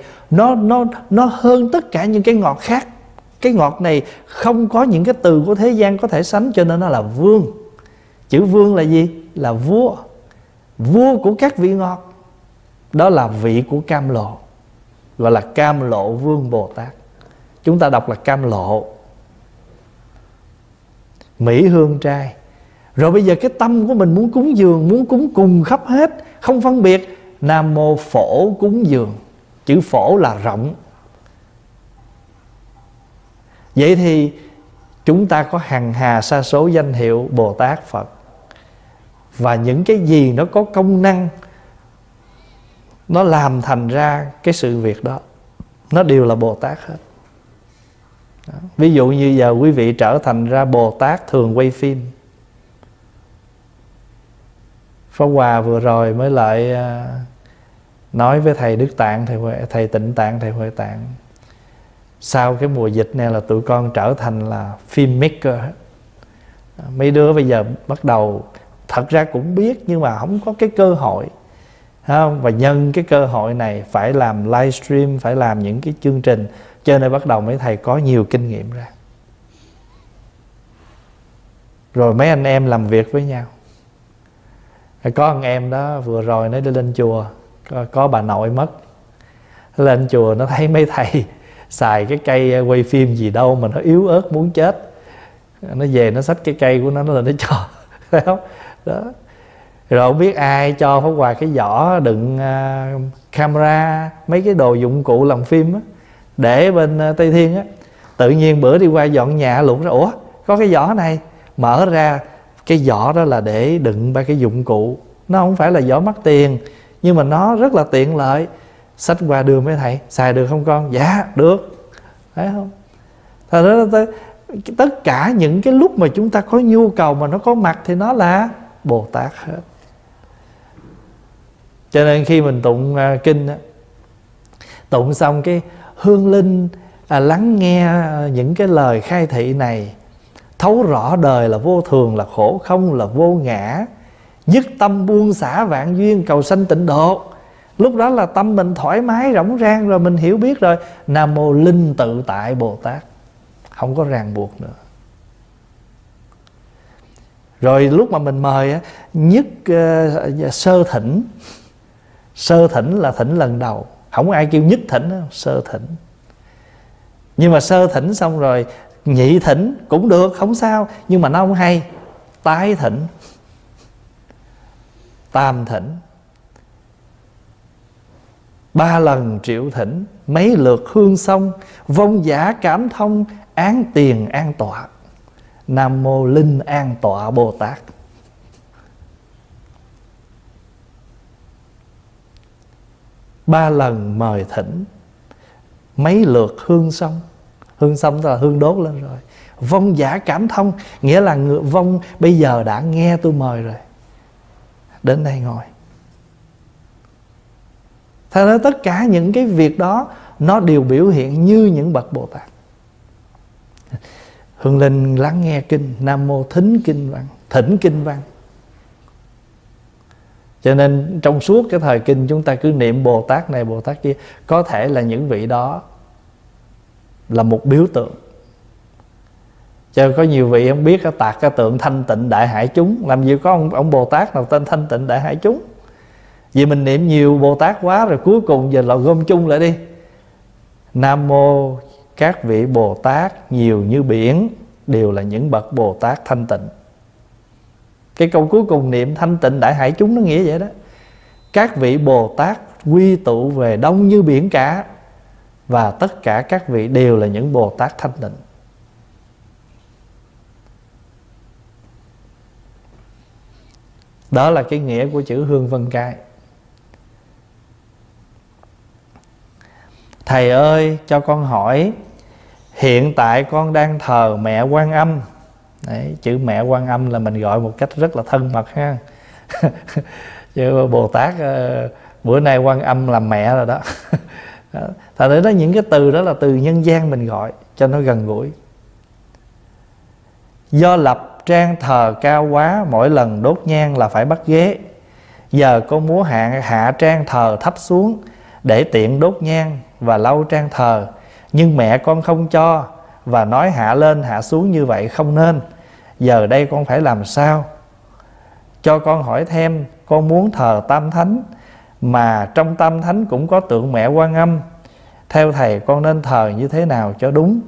nó hơn tất cả những cái ngọt khác. Cái ngọt này không có những cái từ của thế gian có thể sánh, cho nên nó là vương. Chữ vương là gì? Là vua. Vua của các vị ngọt. Đó là vị của cam lộ, gọi là cam lộ vương Bồ Tát. Chúng ta đọc là cam lộ, mỹ hương trai. Rồi bây giờ cái tâm của mình muốn cúng dường, muốn cúng cùng khắp hết, không phân biệt. Nam mô phổ cúng dường. Chữ phổ là rộng. Vậy thì chúng ta có hằng hà sa số danh hiệu Bồ Tát Phật. Và những cái gì nó có công năng, nó làm thành ra cái sự việc đó, nó đều là Bồ Tát hết. Đó. Ví dụ như giờ quý vị trở thành ra Bồ Tát thường quay phim. Pháp Hòa vừa rồi mới lại nói với Thầy Đức Tạng, Thầy Tịnh Tạng, Thầy Huệ Tạng, sau cái mùa dịch này là tụi con trở thành là filmmaker. Mấy đứa bây giờ bắt đầu, thật ra cũng biết nhưng mà không có cái cơ hội. Và nhân cái cơ hội này phải làm livestream, phải làm những cái chương trình, cho nên bắt đầu mấy thầy có nhiều kinh nghiệm ra. Rồi mấy anh em làm việc với nhau. Có anh em đó vừa rồi nó đi lên chùa, có bà nội mất, lên chùa nó thấy mấy thầy xài cái cây quay phim gì đâu mà nó yếu ớt muốn chết. Nó về nó xách cái cây của nó lên nó cho. Thấy không? Đó. Rồi không biết ai cho Pháp Hòa cái giỏ đựng camera, mấy cái đồ dụng cụ làm phim á, để bên Tây Thiên á. Tự nhiên bữa đi qua dọn nhà lụn ra, ủa có cái giỏ này. Mở ra cái giỏ đó là để đựng ba cái dụng cụ. Nó không phải là giỏ mắc tiền, nhưng mà nó rất là tiện lợi. Sách qua đưa mấy thầy, xài được không con? Dạ được. Thấy không? Thật ra tất cả những cái lúc mà chúng ta có nhu cầu mà nó có mặt thì nó là Bồ Tát hết. Cho nên khi mình tụng kinh, tụng xong cái hương linh lắng nghe những cái lời khai thị này, thấu rõ đời là vô thường, là khổ không, là vô ngã, nhất tâm buông xả vạn duyên, cầu sanh tịnh độ. Lúc đó là tâm mình thoải mái rỗng rang rồi, mình hiểu biết rồi. Nam mô linh tự tại Bồ Tát, không có ràng buộc nữa. Rồi lúc mà mình mời nhất sơ thỉnh. Sơ thỉnh là thỉnh lần đầu, không ai kêu nhất thỉnh, sơ thỉnh. Nhưng mà sơ thỉnh xong rồi nhị thỉnh cũng được, không sao. Nhưng mà nó không hay, tái thỉnh, tam thỉnh, ba lần triệu thỉnh, mấy lượt hương xong, vong giả cảm thông, án tiền an tọa. Nam mô linh an tọa Bồ Tát. Ba lần mời thỉnh, mấy lượt hương xong. Hương xong là hương đốt lên rồi. Vong giả cảm thông, nghĩa là vong bây giờ đã nghe tôi mời rồi, đến đây ngồi. Thật ra tất cả những cái việc đó nó đều biểu hiện như những bậc Bồ Tát. Hương linh lắng nghe kinh, Nam mô thính kinh văn, thỉnh kinh văn. Cho nên trong suốt cái thời kinh chúng ta cứ niệm Bồ Tát này Bồ Tát kia. Có thể là những vị đó là một biểu tượng. Chứ có nhiều vị không biết tạc cái tượng thanh tịnh đại hải chúng. Làm gì có ông Bồ Tát nào tên thanh tịnh đại hải chúng. Vì mình niệm nhiều Bồ Tát quá rồi, cuối cùng giờ là gom chung lại đi. Nam mô các vị Bồ Tát nhiều như biển, đều là những bậc Bồ Tát thanh tịnh. Cái câu cuối cùng niệm thanh tịnh đại hải chúng nó nghĩa vậy đó. Các vị Bồ Tát quy tụ về đông như biển cả, và tất cả các vị đều là những Bồ Tát thanh tịnh. Đó là cái nghĩa của chữ Hương Vân Cai. Thầy ơi, cho con hỏi, hiện tại con đang thờ mẹ Quan Âm. Đấy, chữ mẹ Quan Âm là mình gọi một cách rất là thân mật ha. Chứ Bồ Tát bữa nay Quan Âm làm mẹ rồi đó. Thật ra đó, những cái từ đó là từ nhân gian mình gọi cho nó gần gũi. Do lập trang thờ cao quá, mỗi lần đốt nhang là phải bắt ghế. Giờ con muốn hạ trang thờ thấp xuống để tiện đốt nhang và lau trang thờ, nhưng mẹ con không cho và nói hạ lên hạ xuống như vậy không nên. Giờ đây con phải làm sao? Cho con hỏi thêm, con muốn thờ Tam Thánh mà trong Tam Thánh cũng có tượng mẹ Quan Âm. Theo thầy con nên thờ như thế nào cho đúng?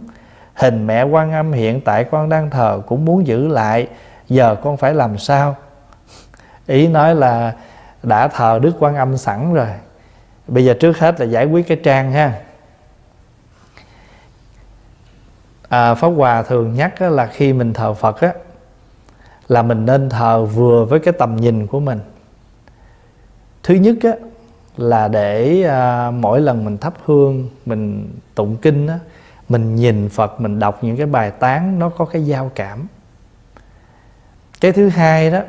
Hình mẹ Quan Âm hiện tại con đang thờ cũng muốn giữ lại, giờ con phải làm sao? Ý nói là đã thờ Đức Quan Âm sẵn rồi, bây giờ trước hết là giải quyết cái trang ha. Pháp Hòa thường nhắc là khi mình thờ Phật á, là mình nên thờ vừa với cái tầm nhìn của mình. Thứ nhất á, là để mỗi lần mình thắp hương, mình tụng kinh á, mình nhìn Phật, mình đọc những cái bài tán nó có cái giao cảm. Cái thứ hai đó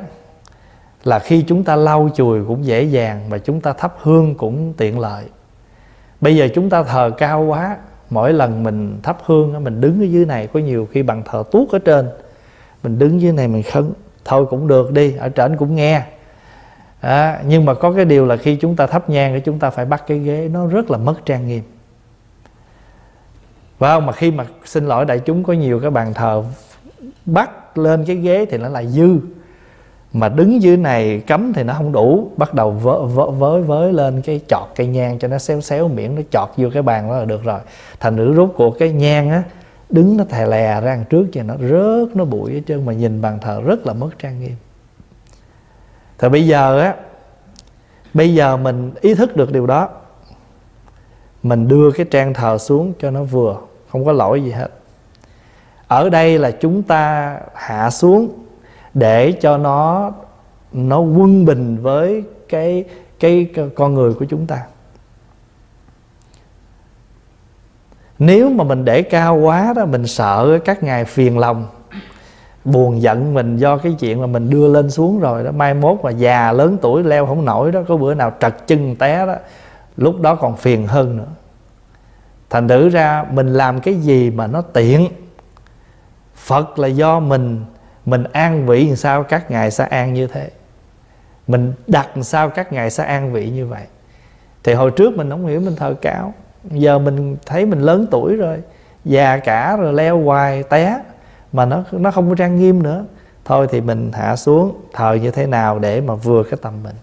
là khi chúng ta lau chùi cũng dễ dàng và chúng ta thắp hương cũng tiện lợi. Bây giờ chúng ta thờ cao quá, mỗi lần mình thắp hương mình đứng ở dưới này, có nhiều khi bằng thờ tuốt ở trên, mình đứng dưới này mình khấn thôi cũng được đi, ở trên cũng nghe. Nhưng mà có cái điều là khi chúng ta thắp nhang thì chúng ta phải bắt cái ghế, nó rất là mất trang nghiêm. Và mà khi mà, xin lỗi đại chúng, có nhiều cái bàn thờ bắt lên cái ghế thì nó lại dư, mà đứng dưới này cấm thì nó không đủ, bắt đầu vớ lên cái chọt cây nhang cho nó xéo xéo, miệng nó chọt vô cái bàn đó là được rồi. Thành nữ rốt cuộc cái nhang á, đứng nó thè lè ra đằng trước cho nó rớt, nó bụi hết trơn, mà nhìn bàn thờ rất là mất trang nghiêm. Thì bây giờ á, bây giờ mình ý thức được điều đó, mình đưa cái trang thờ xuống cho nó vừa, không có lỗi gì hết. Ở đây là chúng ta hạ xuống để cho nó quân bình với cái con người của chúng ta. Nếu mà mình để cao quá đó, mình sợ các ngài phiền lòng, buồn giận mình do cái chuyện mà mình đưa lên xuống rồi đó. Mai mốt mà già lớn tuổi leo không nổi đó, có bữa nào trật chân té đó, lúc đó còn phiền hơn nữa. Thành thử ra mình làm cái gì mà nó tiện Phật là do mình an vị làm sao các ngài sẽ an như thế, mình đặt làm sao các ngài sẽ an vị như vậy. Thì hồi trước mình không hiểu, mình thờ cao, giờ mình thấy mình lớn tuổi rồi, già cả rồi, leo hoài té mà nó không có trang nghiêm nữa. Thôi thì mình hạ xuống thờ như thế nào để mà vừa cái tầm mình.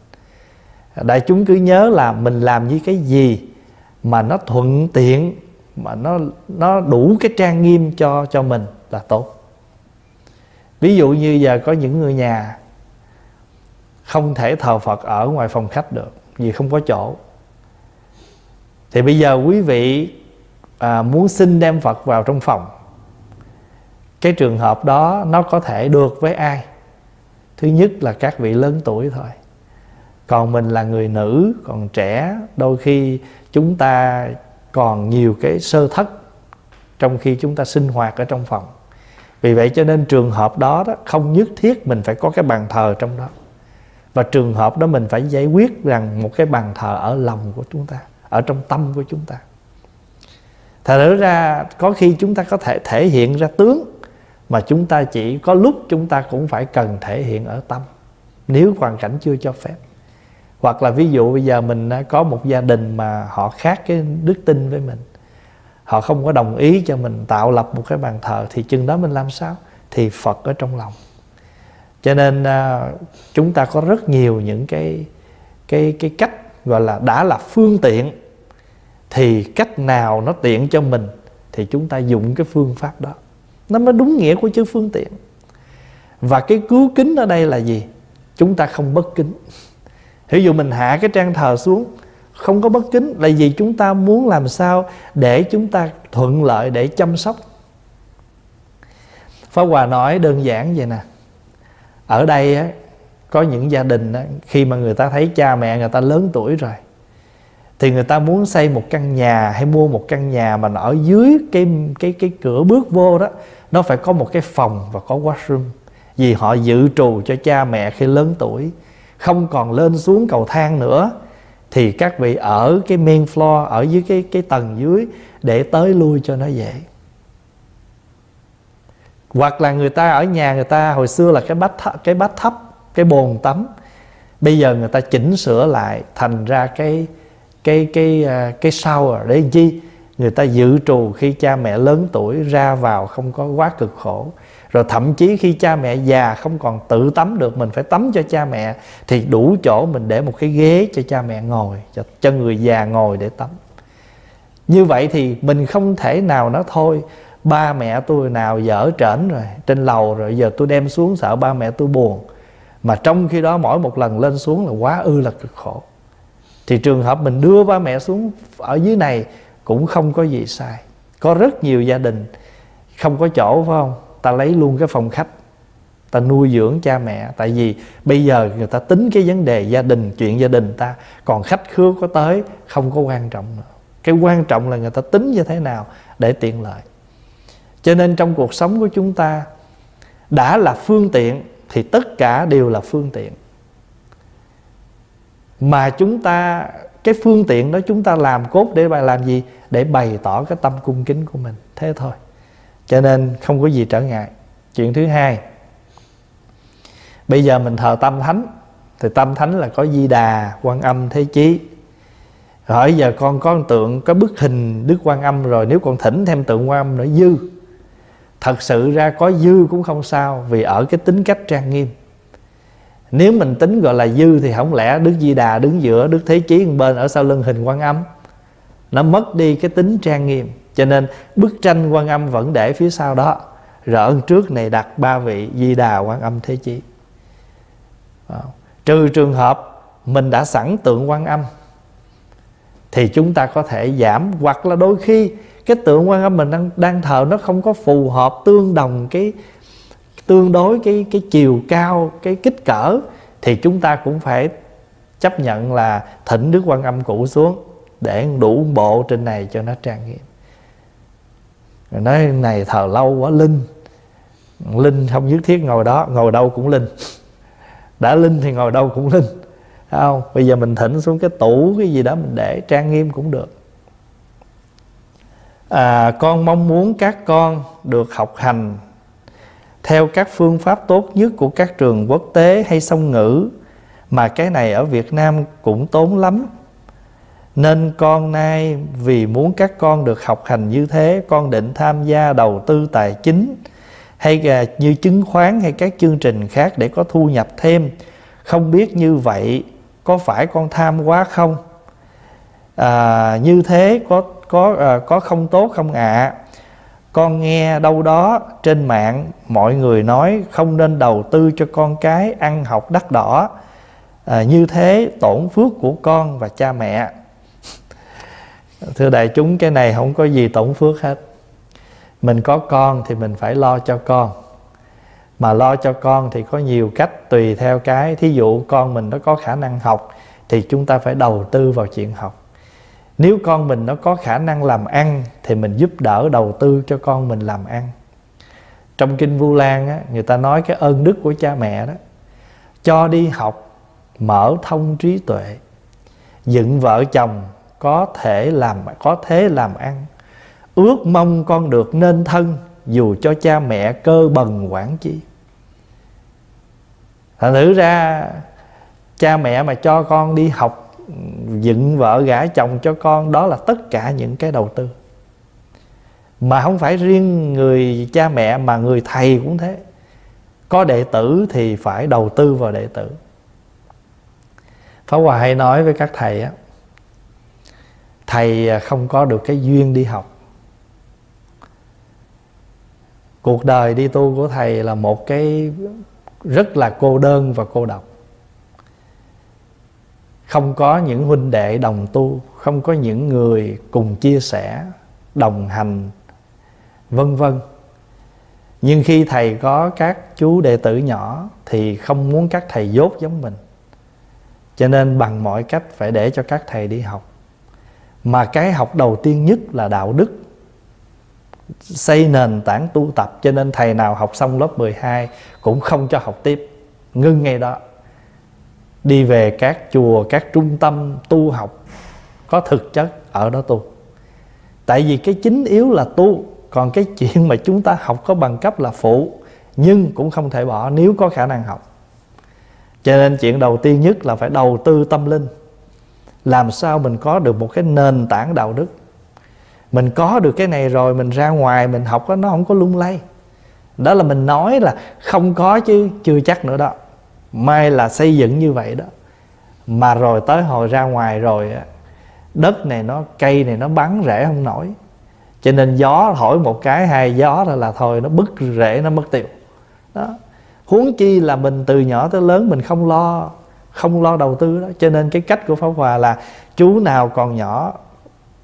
Đại chúng cứ nhớ là mình làm như cái gì mà nó thuận tiện, mà nó đủ cái trang nghiêm cho mình là tốt. Ví dụ như giờ có những người nhà không thể thờ Phật ở ngoài phòng khách được vì không có chỗ, thì bây giờ quý vị muốn xin đem Phật vào trong phòng, cái trường hợp đó nó có thể được với ai? Thứ nhất là các vị lớn tuổi thôi, còn mình là người nữ, còn trẻ, đôi khi chúng ta còn nhiều cái sơ thất trong khi chúng ta sinh hoạt ở trong phòng. Vì vậy cho nên trường hợp đó không nhất thiết mình phải có cái bàn thờ trong đó. Và trường hợp đó mình phải giải quyết rằng một cái bàn thờ ở lòng của chúng ta, ở trong tâm của chúng ta. Thật ra có khi chúng ta có thể thể hiện ra tướng, mà chúng ta chỉ có lúc chúng ta cũng phải cần thể hiện ở tâm, nếu hoàn cảnh chưa cho phép. Hoặc là ví dụ bây giờ mình có một gia đình mà họ khác cái đức tin với mình, họ không có đồng ý cho mình tạo lập một cái bàn thờ, thì chừng đó mình làm sao? Thì Phật ở trong lòng. Cho nên chúng ta có rất nhiều những cái cách gọi là đã là phương tiện, thì cách nào nó tiện cho mình thì chúng ta dùng cái phương pháp đó, nó mới đúng nghĩa của chữ phương tiện. Và cái cứu kính ở đây là gì? Chúng ta không bất kính. Ví dụ mình hạ cái trang thờ xuống không có bất kính là vì chúng ta muốn làm sao để chúng ta thuận lợi để chăm sóc. Pháp Hòa nói đơn giản vậy nè, ở đây á, Có những gia đình đó, khi mà người ta thấy cha mẹ người ta lớn tuổi rồi thì người ta muốn xây một căn nhà hay mua một căn nhà mà nó ở dưới cái cửa bước vô đó, nó phải có một cái phòng và có washroom, vì họ dự trù cho cha mẹ khi lớn tuổi không còn lên xuống cầu thang nữa, thì các vị ở cái main floor, ở dưới cái tầng dưới để tới lui cho nó dễ. Hoặc là người ta ở nhà người ta hồi xưa là cái bát thấp, cái bồn tắm, bây giờ người ta chỉnh sửa lại thành ra cái shower để chi, người ta dự trù khi cha mẹ lớn tuổi ra vào không có quá cực khổ. Rồi thậm chí khi cha mẹ già không còn tự tắm được, mình phải tắm cho cha mẹ, thì đủ chỗ mình để một cái ghế cho cha mẹ ngồi, cho người già ngồi để tắm. Như vậy thì mình không thể nào nói thôi ba mẹ tôi nào dở trển rồi, trên lầu rồi, giờ tôi đem xuống sợ ba mẹ tôi buồn, mà trong khi đó mỗi một lần lên xuống là quá ư là cực khổ. Thì trường hợp mình đưa ba mẹ xuống ở dưới này cũng không có gì sai. Có rất nhiều gia đình không có chỗ, phải không? Ta lấy luôn cái phòng khách, ta nuôi dưỡng cha mẹ. Tại vì bây giờ người ta tính cái vấn đề gia đình, chuyện gia đình ta, còn khách khứa có tới không có quan trọng nữa. Cái quan trọng là người ta tính như thế nào để tiện lợi. Cho nên trong cuộc sống của chúng ta, đã là phương tiện thì tất cả đều là phương tiện. Mà chúng ta, cái phương tiện đó chúng ta làm cốt để làm gì? Để bày tỏ cái tâm cung kính của mình, thế thôi. Cho nên không có gì trở ngại. Chuyện thứ hai, bây giờ mình thờ Tam Thánh, thì Tam Thánh là có Di Đà, Quan Âm, Thế Chí. Hỏi giờ con có tượng, có bức hình Đức Quan Âm rồi, nếu con thỉnh thêm tượng Quan Âm nữa dư. Thật sự ra có dư cũng không sao, vì ở cái tính cách trang nghiêm. Nếu mình tính gọi là dư thì không lẽ Đức Di Đà đứng giữa, Đức Thế Chí một bên, ở sau lưng hình Quan Âm, nó mất đi cái tính trang nghiêm. Cho nên bức tranh Quan Âm vẫn để phía sau đó, rỡ trước này đặt ba vị Di Đà, Quan Âm, Thế Chí. Trừ trường hợp mình đã sẵn tượng Quan Âm thì chúng ta có thể giảm, hoặc là đôi khi cái tượng Quan Âm mình đang thờ nó không có phù hợp, tương đồng cái tương đối cái chiều cao, cái kích cỡ, thì chúng ta cũng phải chấp nhận là thỉnh Đức Quan Âm cũ xuống để đủ bộ trên này cho nó trang nghiêm. Rồi nói này thờ lâu quá linh, linh không nhất thiết ngồi đó, ngồi đâu cũng linh. Đã linh thì ngồi đâu cũng linh, phải không? Bây giờ mình thỉnh xuống cái tủ, cái gì đó mình để trang nghiêm cũng được. Con mong muốn các con được học hành theo các phương pháp tốt nhất của các trường quốc tế hay song ngữ, mà cái này ở Việt Nam cũng tốn lắm. Nên con nay vì muốn các con được học hành như thế, con định tham gia đầu tư tài chính hay như chứng khoán hay các chương trình khác để có thu nhập thêm. Không biết như vậy có phải con tham quá không? Như thế có không tốt không ạ? Con nghe đâu đó trên mạng mọi người nói không nên đầu tư cho con cái ăn học đắt đỏ, như thế tổn phước của con và cha mẹ. Thưa đại chúng, cái này không có gì tổn phước hết. Mình có con thì mình phải lo cho con. Mà lo cho con thì có nhiều cách, tùy theo cái, thí dụ con mình nó có khả năng học thì chúng ta phải đầu tư vào chuyện học. Nếu con mình nó có khả năng làm ăn thì mình giúp đỡ đầu tư cho con mình làm ăn. Trong Kinh Vu Lan á, người ta nói cái ơn đức của cha mẹ đó, cho đi học, mở thông trí tuệ, dựng vợ chồng, có thế làm ăn, ước mong con được nên thân, dù cho cha mẹ cơ bần quản chi. Thành thử ra cha mẹ mà cho con đi học, dựng vợ gả chồng cho con, đó là tất cả những cái đầu tư. Mà không phải riêng người cha mẹ, mà người thầy cũng thế. Có đệ tử thì phải đầu tư vào đệ tử. Pháp Hòa hay nói với các thầy á, thầy không có được cái duyên đi học. Cuộc đời đi tu của thầy là một cái rất là cô đơn và cô độc. Không có những huynh đệ đồng tu, không có những người cùng chia sẻ, đồng hành, vân vân. Nhưng khi thầy có các chú đệ tử nhỏ thì không muốn các thầy dốt giống mình, cho nên bằng mọi cách phải để cho các thầy đi học. Mà cái học đầu tiên nhất là đạo đức, xây nền tảng tu tập. Cho nên thầy nào học xong lớp 12 cũng không cho học tiếp, ngưng ngay đó, đi về các chùa, các trung tâm tu học có thực chất, ở đó tu. Tại vì cái chính yếu là tu, còn cái chuyện mà chúng ta học có bằng cấp là phụ, nhưng cũng không thể bỏ nếu có khả năng học. Cho nên chuyện đầu tiên nhất là phải đầu tư tâm linh, làm sao mình có được một cái nền tảng đạo đức. Mình có được cái này rồi mình ra ngoài mình học nó không có lung lay. Đó là mình nói là không có chứ chưa chắc nữa đó. Mai là xây dựng như vậy đó, mà rồi tới hồi ra ngoài rồi đất này nó, cây này nó bắn rễ không nổi, cho nên gió thổi một cái hai gió là thôi nó bứt rễ nó mất tiêu đó. Huống chi là mình từ nhỏ tới lớn mình không lo đầu tư đó. Cho nên cái cách của Pháp Hòa là chú nào còn nhỏ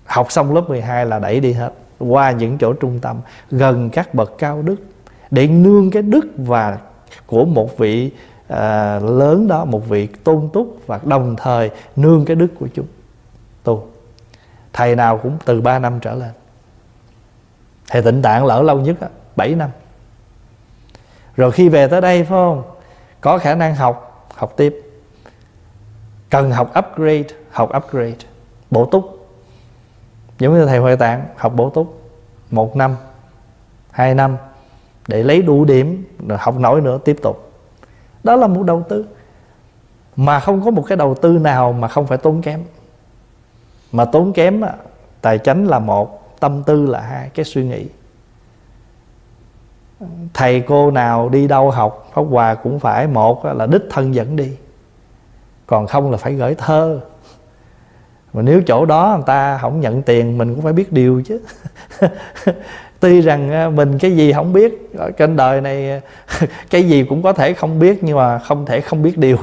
học xong lớp 12 là đẩy đi hết qua những chỗ trung tâm gần các bậc cao đức, để nương cái đức và của một vị lớn đó, một vị tôn túc, và đồng thời nương cái đức của chúng tu. Thầy nào cũng từ 3 năm trở lên. Thầy Tịnh Tạng lỡ lâu nhất 7 năm. Rồi khi về tới đây phải không, có khả năng học, học tiếp. Cần học upgrade, học upgrade, bổ túc. Giống như thầy Huệ Tạng học bổ túc 1 năm, 2 năm để lấy đủ điểm, rồi học nổi nữa tiếp tục. Đó là một đầu tư, mà không có một cái đầu tư nào mà không phải tốn kém. Mà tốn kém tài chánh là 1, tâm tư là 2, cái suy nghĩ. Thầy cô nào đi đâu học Pháp Hòa cũng phải, một là đích thân dẫn đi, còn không là phải gửi thơ. Mà nếu chỗ đó người ta không nhận tiền mình cũng phải biết điều chứ. Tuy rằng mình cái gì không biết, trên đời này cái gì cũng có thể không biết, nhưng mà không thể không biết điều.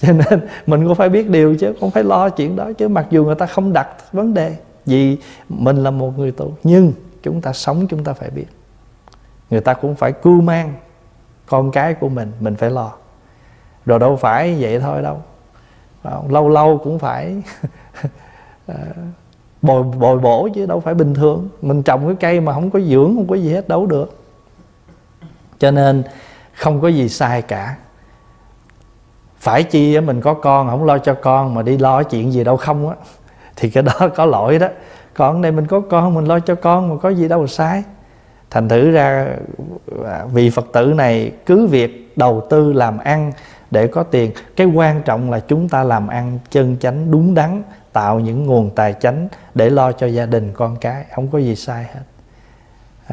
Cho nên mình cũng phải biết điều chứ, không phải lo chuyện đó chứ. Mặc dù người ta không đặt vấn đề, vì mình là một người tu, nhưng chúng ta sống chúng ta phải biết. Người ta cũng phải cưu mang con cái của mình phải lo. Rồi đâu phải vậy thôi đâu, lâu lâu cũng phải bồi bổ chứ đâu phải bình thường. Mình trồng cái cây mà không có dưỡng, không có gì hết đâu được. Cho nên không có gì sai cả. Phải chi mình có con không lo cho con mà đi lo chuyện gì đâu không á, thì cái đó có lỗi đó. Còn đây mình có con mình lo cho con mà có gì đâu sai. Thành thử ra vị Phật tử này cứ việc đầu tư làm ăn để có tiền. Cái quan trọng là chúng ta làm ăn chân chánh đúng đắn, tạo những nguồn tài chánh để lo cho gia đình con cái, không có gì sai hết.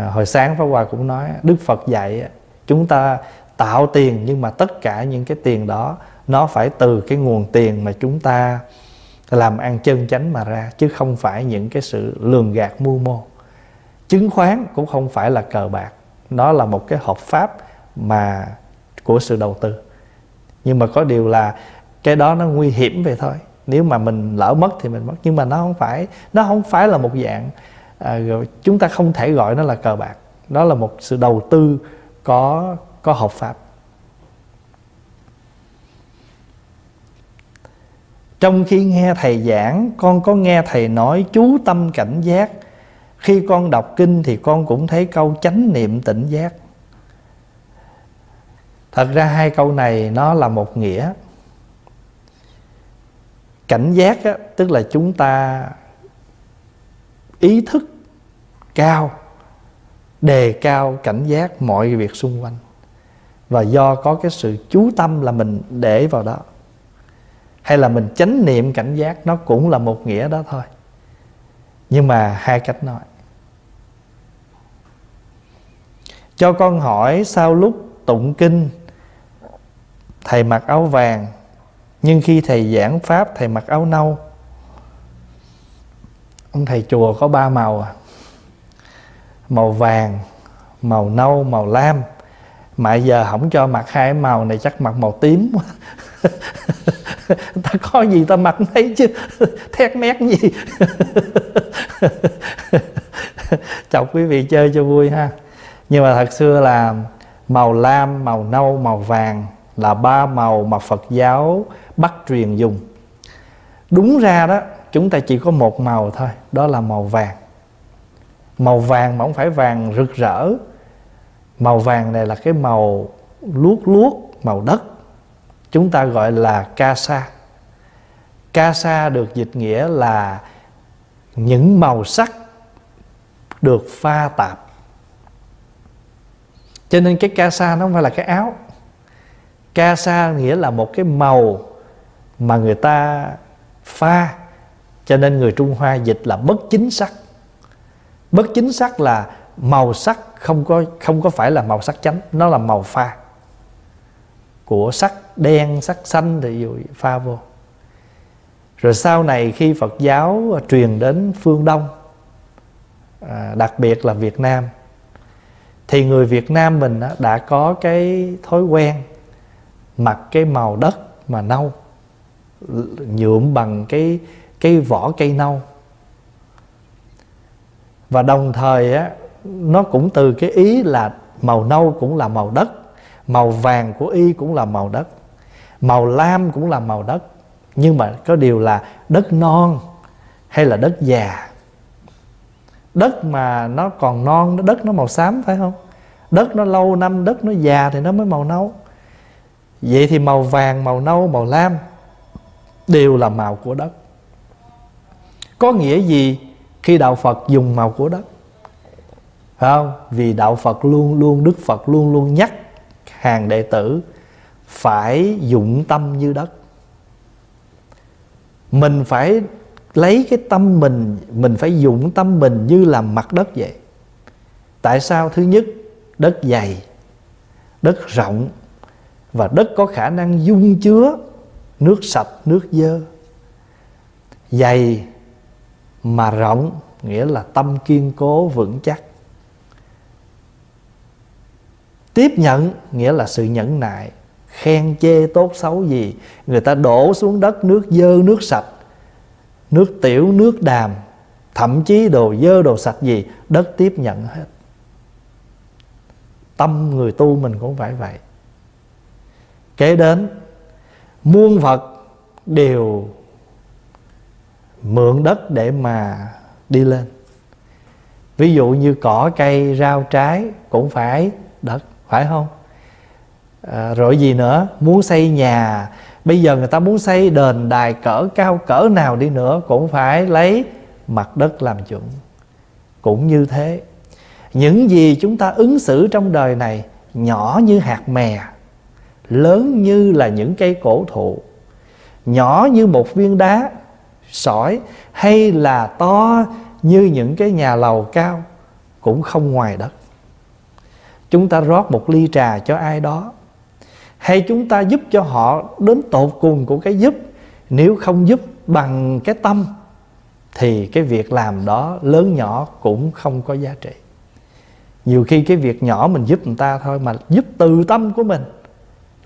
Hồi sáng Pháp Hòa cũng nói Đức Phật dạy chúng ta tạo tiền, nhưng mà tất cả những cái tiền đó nó phải từ cái nguồn tiền mà chúng ta làm ăn chân chánh mà ra, chứ không phải những cái sự lường gạt mưu mô. Chứng khoán cũng không phải là cờ bạc, nó là một cái hợp pháp mà của sự đầu tư. Nhưng mà có điều là cái đó nó nguy hiểm vậy thôi. Nếu mà mình lỡ mất thì mình mất, nhưng mà nó không phải là một dạng chúng ta không thể gọi nó là cờ bạc. Đó là một sự đầu tư có hợp pháp. Trong khi nghe thầy giảng, con có nghe thầy nói chú tâm cảnh giác. Khi con đọc kinh thì con cũng thấy câu chánh niệm tỉnh giác. Thật ra hai câu này nó là một nghĩa. Cảnh giác á, tức là chúng ta ý thức cao, đề cao cảnh giác mọi việc xung quanh. Và do có cái sự chú tâm là mình để vào đó. Hay là mình chánh niệm cảnh giác, nó cũng là một nghĩa đó thôi. Nhưng mà hai cách nói. Cho con hỏi sau lúc tụng kinh thầy mặc áo vàng, nhưng khi thầy giảng pháp thầy mặc áo nâu. Ông thầy chùa có 3 màu à? Màu vàng, màu nâu, màu lam. Mà giờ không cho mặc hai màu này chắc mặc màu tím. Ta có gì ta mặc đấy chứ, thét mét gì. Chọc quý vị chơi cho vui ha. Nhưng mà thật xưa là màu lam, màu nâu, màu vàng là ba màu mà Phật giáo Bắc truyền dùng. Đúng ra đó, chúng ta chỉ có một màu thôi, đó là màu vàng. Màu vàng mà không phải vàng rực rỡ. Màu vàng này là cái màu luốc luốc, màu đất. Chúng ta gọi là ca sa. Ca sa được dịch nghĩa là những màu sắc được pha tạp. Cho nên cái ca sa nó không phải là cái áo. Ca sa nghĩa là một cái màu mà người ta pha. Cho nên người Trung Hoa dịch là bất chính sắc. Bất chính sắc là màu sắc không có phải là màu sắc chánh, nó là màu pha của sắc đen, sắc xanh thì pha vô. Rồi sau này khi Phật giáo truyền đến phương Đông, đặc biệt là Việt Nam, thì người Việt Nam mình đã có cái thói quen mặc cái màu đất mà nâu, nhuộm bằng cái vỏ cây nâu. Và đồng thời á, nó cũng từ cái ý là màu nâu cũng là màu đất, màu vàng của y cũng là màu đất, màu lam cũng là màu đất. Nhưng mà có điều là đất non hay là đất già. Đất mà nó còn non, đất nó màu xám phải không? Đất nó lâu năm, đất nó già thì nó mới màu nâu. Vậy thì màu vàng, màu nâu, màu lam đều là màu của đất. Có nghĩa gì khi Đạo Phật dùng màu của đất? Phải không? Vì Đạo Phật luôn luôn, Đức Phật luôn luôn nhắc hàng đệ tử phải dụng tâm như đất. Mình phải lấy cái tâm mình phải dụng tâm mình như là mặt đất vậy. Tại sao? Thứ nhất, đất dày, đất rộng, và đất có khả năng dung chứa nước sạch, nước dơ. Dày mà rộng nghĩa là tâm kiên cố, vững chắc. Tiếp nhận nghĩa là sự nhẫn nại. Khen chê tốt xấu gì, người ta đổ xuống đất nước dơ, nước sạch, nước tiểu, nước đàm, thậm chí đồ dơ, đồ sạch gì, đất tiếp nhận hết. Tâm người tu mình cũng phải vậy. Kế đến, muôn Phật đều mượn đất để mà đi lên. Ví dụ như cỏ, cây, rau, trái cũng phải đất, phải không? Rồi gì nữa, muốn xây nhà, bây giờ người ta muốn xây đền đài cỡ cao cỡ nào đi nữa cũng phải lấy mặt đất làm chuẩn. Cũng như thế, những gì chúng ta ứng xử trong đời này, nhỏ như hạt mè, lớn như là những cây cổ thụ, nhỏ như một viên đá sỏi, hay là to như những cái nhà lầu cao, cũng không ngoài đất. Chúng ta rót một ly trà cho ai đó, hay chúng ta giúp cho họ đến tột cùng của cái giúp, nếu không giúp bằng cái tâm thì cái việc làm đó lớn nhỏ cũng không có giá trị. Nhiều khi cái việc nhỏ mình giúp người ta thôi, mà giúp từ tâm của mình,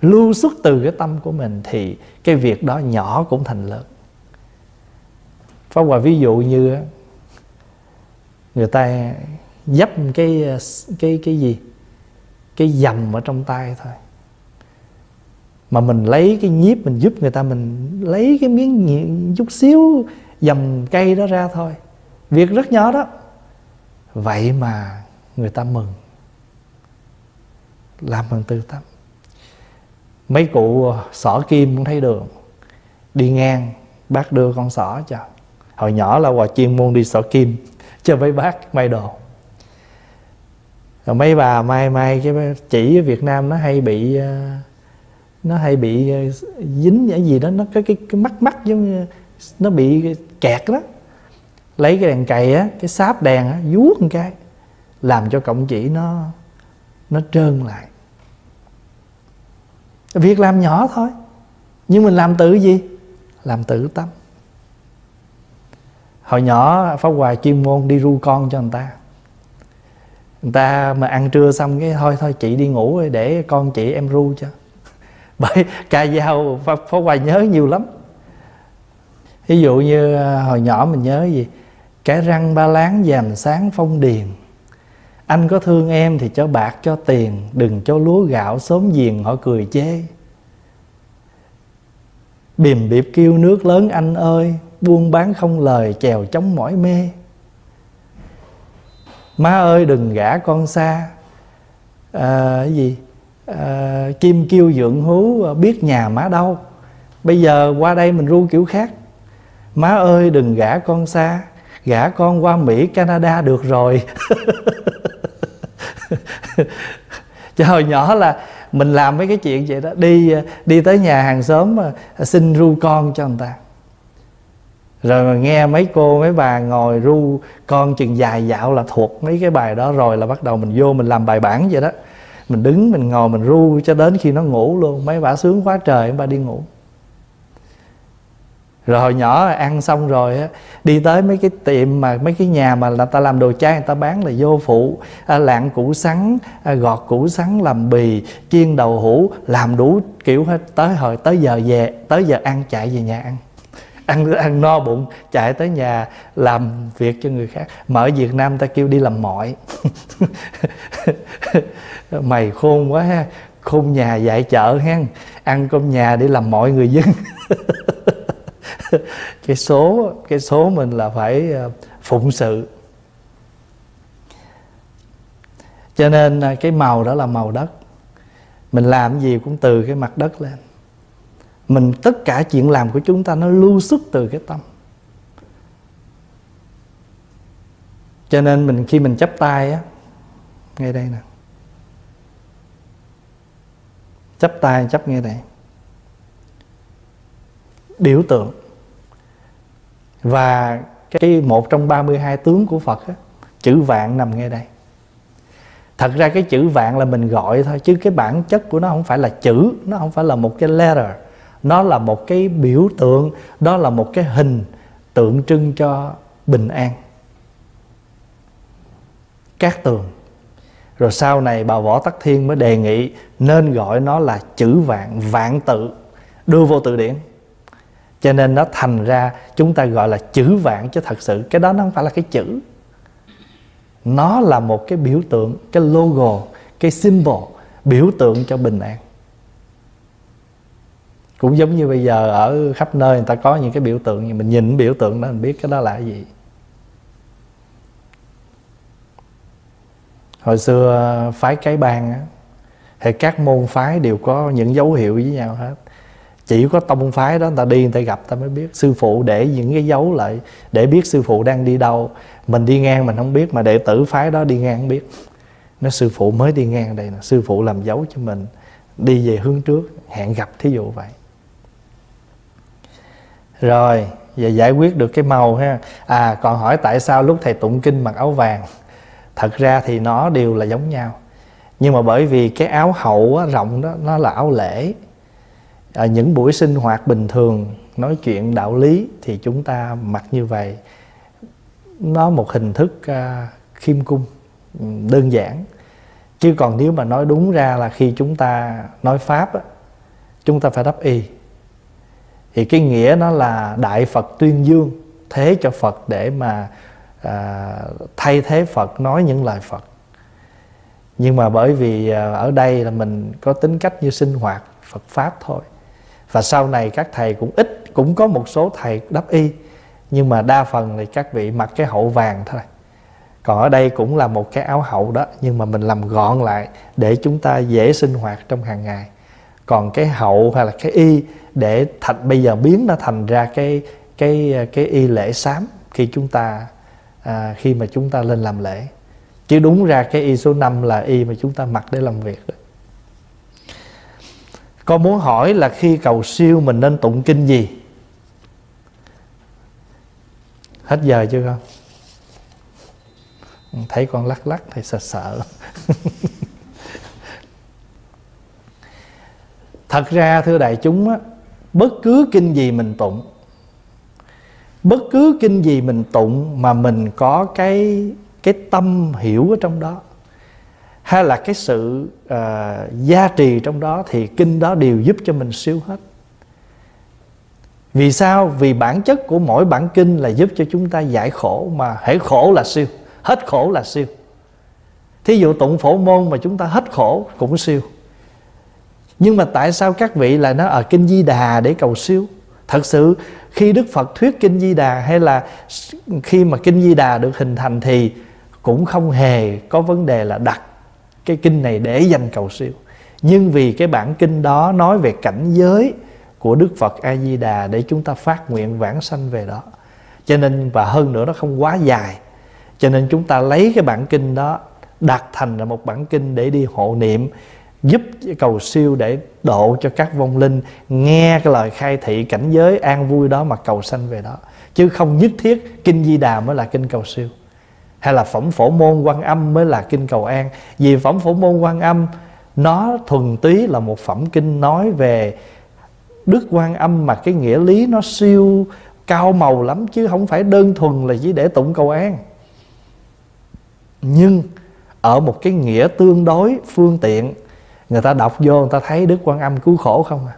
lưu xuất từ cái tâm của mình, thì cái việc đó nhỏ cũng thành lớn. Pháp Hòa ví dụ như người ta dắp cái gì, cái dầm ở trong tay thôi, mà mình lấy cái nhíp mình giúp người ta, mình lấy cái miếng chút xíu dầm cây đó ra thôi, việc rất nhỏ đó, vậy mà người ta mừng. Làm bằng tư tâm. Mấy cụ xỏ kim cũng thấy đường, đi ngang bác đưa con xỏ cho. Hồi nhỏ là Hòa chuyên môn đi xỏ kim cho mấy bác may đồ. Rồi mấy bà may cái chỉ ở Việt Nam nó hay bị dính cái gì đó, nó có cái mắc giống như nó bị kẹt đó. Lấy cái đèn cày á, cái sáp đèn á, vuốt một cái làm cho cọng chỉ nó trơn lại. Việc làm nhỏ thôi, nhưng mình làm tự gì? Làm tự tâm. Hồi nhỏ Pháp Hòa chuyên môn đi ru con cho người ta. Người ta mà ăn trưa xong cái thôi chị đi ngủ để con chị em ru cho. Bởi ca dao Pháp Hòa nhớ nhiều lắm. Ví dụ như hồi nhỏ mình nhớ gì? Cái răng ba láng vàm sáng phong điền, Anh có thương em thì cho bạc cho tiền, đừng cho lúa gạo xóm giềng họ cười chê. Bìm bịp kêu nước lớn anh ơi, buôn bán không lời chèo chống mỏi mê. Má ơi đừng gả con xa, kim kiêu dưỡng hú biết nhà má đâu. Bây giờ qua đây mình ru kiểu khác. Má ơi đừng gả con xa, gả con qua Mỹ, Canada được rồi. Chứ hồi nhỏ là mình làm mấy cái chuyện vậy đó, đi tới nhà hàng xóm xin ru con cho người ta. Rồi mà nghe mấy cô mấy bà ngồi ru con chừng dài dạo là thuộc mấy cái bài đó rồi, là bắt đầu mình vô mình làm bài bản vậy đó. Mình đứng mình ngồi mình ru cho đến khi nó ngủ luôn. Mấy bà sướng quá trời, mấy bà đi ngủ. Rồi hồi nhỏ ăn xong rồi đi tới mấy cái tiệm mà mấy cái nhà mà người ta làm đồ chay, người ta bán là vô phụ lạng củ sắn, gọt củ sắn làm bì, chiên đậu hũ, làm đủ kiểu hết. Tới giờ về, tới giờ ăn chạy về nhà ăn. Ăn no bụng chạy tới nhà làm việc cho người khác. Mà ở Việt Nam ta kêu đi làm mọi. Mày khôn quá ha, khôn nhà dạy chợ ha, ăn cơm nhà để làm mọi người dân. Cái số mình là phải phụng sự. Cho nên cái màu đó là màu đất. Mình làm gì cũng từ cái mặt đất lên. Mình tất cả chuyện làm của chúng ta nó lưu xuất từ cái tâm. Cho nên mình khi mình chắp tay á, ngay đây nè, chắp tay chắp ngay đây, biểu tượng. Và cái một trong 32 tướng của Phật á, chữ vạn nằm ngay đây. Thật ra cái chữ vạn là mình gọi thôi, chứ cái bản chất của nó không phải là chữ, nó không phải là một cái letter, nó là một cái biểu tượng, đó là một cái hình tượng trưng cho bình an. Cát tường. Rồi sau này bà Võ Tắc Thiên mới đề nghị nên gọi nó là chữ vạn, vạn tự, đưa vô từ điển. Cho nên nó thành ra chúng ta gọi là chữ vạn, chứ thật sự cái đó nó không phải là cái chữ. Nó là một cái biểu tượng, cái logo, cái symbol, biểu tượng cho bình an. Cũng giống như bây giờ ở khắp nơi người ta có những cái biểu tượng, mình nhìn biểu tượng đó mình biết cái đó là cái gì. Hồi xưa phái Cái Bang á, thì các môn phái đều có những dấu hiệu với nhau hết. Chỉ có tông phái đó người ta đi người ta gặp ta mới biết. Sư phụ để những cái dấu lại để biết sư phụ đang đi đâu. Mình đi ngang mình không biết, mà đệ tử phái đó đi ngang không biết. Nó sư phụ mới đi ngang đây nè, sư phụ làm dấu cho mình đi về hướng trước, hẹn gặp, thí dụ vậy. Rồi giờ giải quyết được cái màu ha. À, còn hỏi tại sao lúc thầy tụng kinh mặc áo vàng. Thật ra thì nó đều là giống nhau, nhưng mà bởi vì cái áo hậu á, rộng đó, nó là áo lễ. Ở những buổi sinh hoạt bình thường nói chuyện đạo lý thì chúng ta mặc như vậy. Nó một hình thức khiêm cung, đơn giản. Chứ còn nếu mà nói đúng ra là khi chúng ta nói Pháp á, chúng ta phải đắp y. Thì cái nghĩa nó là Đại Phật tuyên dương, thế cho Phật để mà thay thế Phật, nói những lời Phật. Nhưng mà bởi vì ở đây là mình có tính cách như sinh hoạt Phật Pháp thôi. Và sau này các thầy cũng ít, cũng có một số thầy đắp y, nhưng mà đa phần thì các vị mặc cái hậu vàng thôi. Còn ở đây cũng là một cái áo hậu đó, nhưng mà mình làm gọn lại để chúng ta dễ sinh hoạt trong hàng ngày. Còn cái hậu hay là cái y để thành, bây giờ biến nó thành ra cái y lễ sám khi chúng ta khi mà chúng ta lên làm lễ. Chứ đúng ra cái y số 5 là y mà chúng ta mặc để làm việc đó. Con muốn hỏi là khi cầu siêu mình nên tụng kinh gì? Hết giờ chưa con? Thấy con lắc lắc thì sợ. Thật ra thưa đại chúng á, bất cứ kinh gì mình tụng mà mình có cái tâm hiểu ở trong đó, hay là cái sự gia trì trong đó, thì kinh đó đều giúp cho mình siêu hết. Vì sao? Vì bản chất của mỗi bản kinh là giúp cho chúng ta giải khổ, mà hễ khổ là siêu, hết khổ là siêu. Thí dụ tụng phổ môn mà chúng ta hết khổ cũng siêu. Nhưng mà tại sao các vị lại nói ở Kinh Di Đà để cầu siêu? Thật sự khi Đức Phật thuyết Kinh Di Đà, hay là khi mà Kinh Di Đà được hình thành, thì cũng không hề có vấn đề là đặt cái kinh này để dành cầu siêu. Nhưng vì cái bản kinh đó nói về cảnh giới của Đức Phật A Di Đà để chúng ta phát nguyện vãng sanh về đó. Cho nên, và hơn nữa nó không quá dài, cho nên chúng ta lấy cái bản kinh đó đặt thành là một bản kinh để đi hộ niệm, giúp cầu siêu để độ cho các vong linh nghe cái lời khai thị cảnh giới an vui đó mà cầu sanh về đó. Chứ không nhất thiết Kinh Di Đà mới là kinh cầu siêu, hay là Phẩm Phổ Môn Quan Âm mới là kinh cầu an. Vì Phẩm Phổ Môn Quan Âm nó thuần túy là một phẩm kinh nói về Đức Quan Âm, mà cái nghĩa lý nó siêu cao màu lắm, chứ không phải đơn thuần là chỉ để tụng cầu an. Nhưng ở một cái nghĩa tương đối phương tiện, người ta đọc vô người ta thấy Đức Quan Âm cứu khổ không à.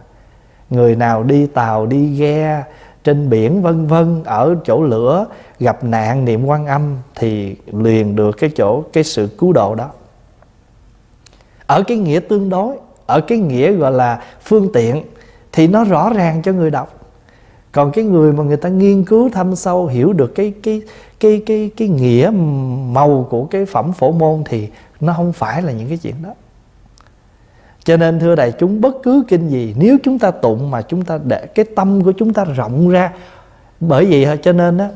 Người nào đi tàu, đi ghe, trên biển vân vân, ở chỗ lửa gặp nạn niệm Quan Âm thì liền được cái chỗ, cái sự cứu độ đó. Ở cái nghĩa tương đối, ở cái nghĩa gọi là phương tiện thì nó rõ ràng cho người đọc. Còn cái người mà người ta nghiên cứu thâm sâu, hiểu được cái nghĩa màu của cái Phẩm Phổ Môn thì nó không phải là những cái chuyện đó. Cho nên thưa đại chúng, bất cứ kinh gì nếu chúng ta tụng mà chúng ta để cái tâm của chúng ta rộng ra. Bởi vậy cho nên á,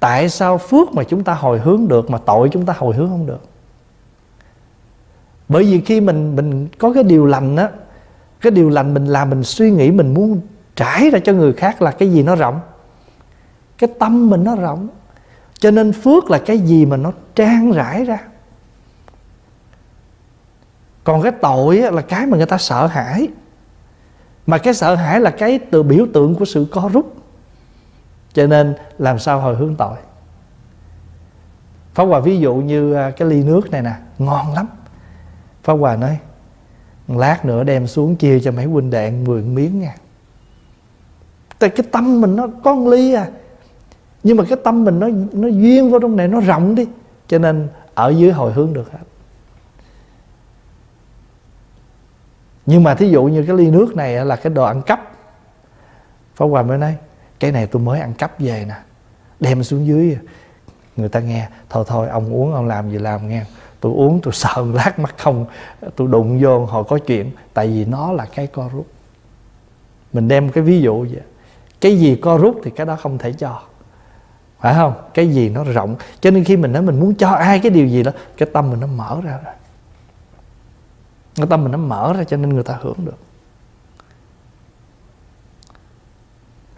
tại sao phước mà chúng ta hồi hướng được mà tội chúng ta hồi hướng không được? Bởi vì khi mình có cái điều lành á, cái điều lành mình làm, mình suy nghĩ, mình muốn trải ra cho người khác là cái gì nó rộng, cái tâm mình nó rộng. Cho nên phước là cái gì mà nó tràn rải ra. Còn cái tội là cái mà người ta sợ hãi, mà cái sợ hãi là cái từ biểu tượng của sự co rút. Cho nên làm sao hồi hướng tội? Pháp Hòa ví dụ như cái ly nước này nè, ngon lắm. Pháp Hòa nói lát nữa đem xuống chia cho mấy huynh đệ 10 miếng nha. Tại cái tâm mình nó có một ly à, nhưng mà cái tâm mình nó duyên vô trong này, nó rộng đi, cho nên ở dưới hồi hướng được hết. Nhưng mà thí dụ như cái ly nước này là cái đồ ăn cắp, Pháp Hòa mới nói cái này tôi mới ăn cắp về nè, đem xuống dưới người ta nghe, thôi ông uống, ông làm gì làm nghe, tôi uống tôi sợ lát mắt không, tôi đụng vô hồi có chuyện. Tại vì nó là cái co rút. Mình đem cái ví dụ vậy, cái gì co rút thì cái đó không thể cho, phải không? Cái gì nó rộng. Cho nên khi mình nói mình muốn cho ai cái điều gì đó, cái tâm mình nó mở ra rồi, cái tâm mình nó mở ra, cho nên người ta hưởng được.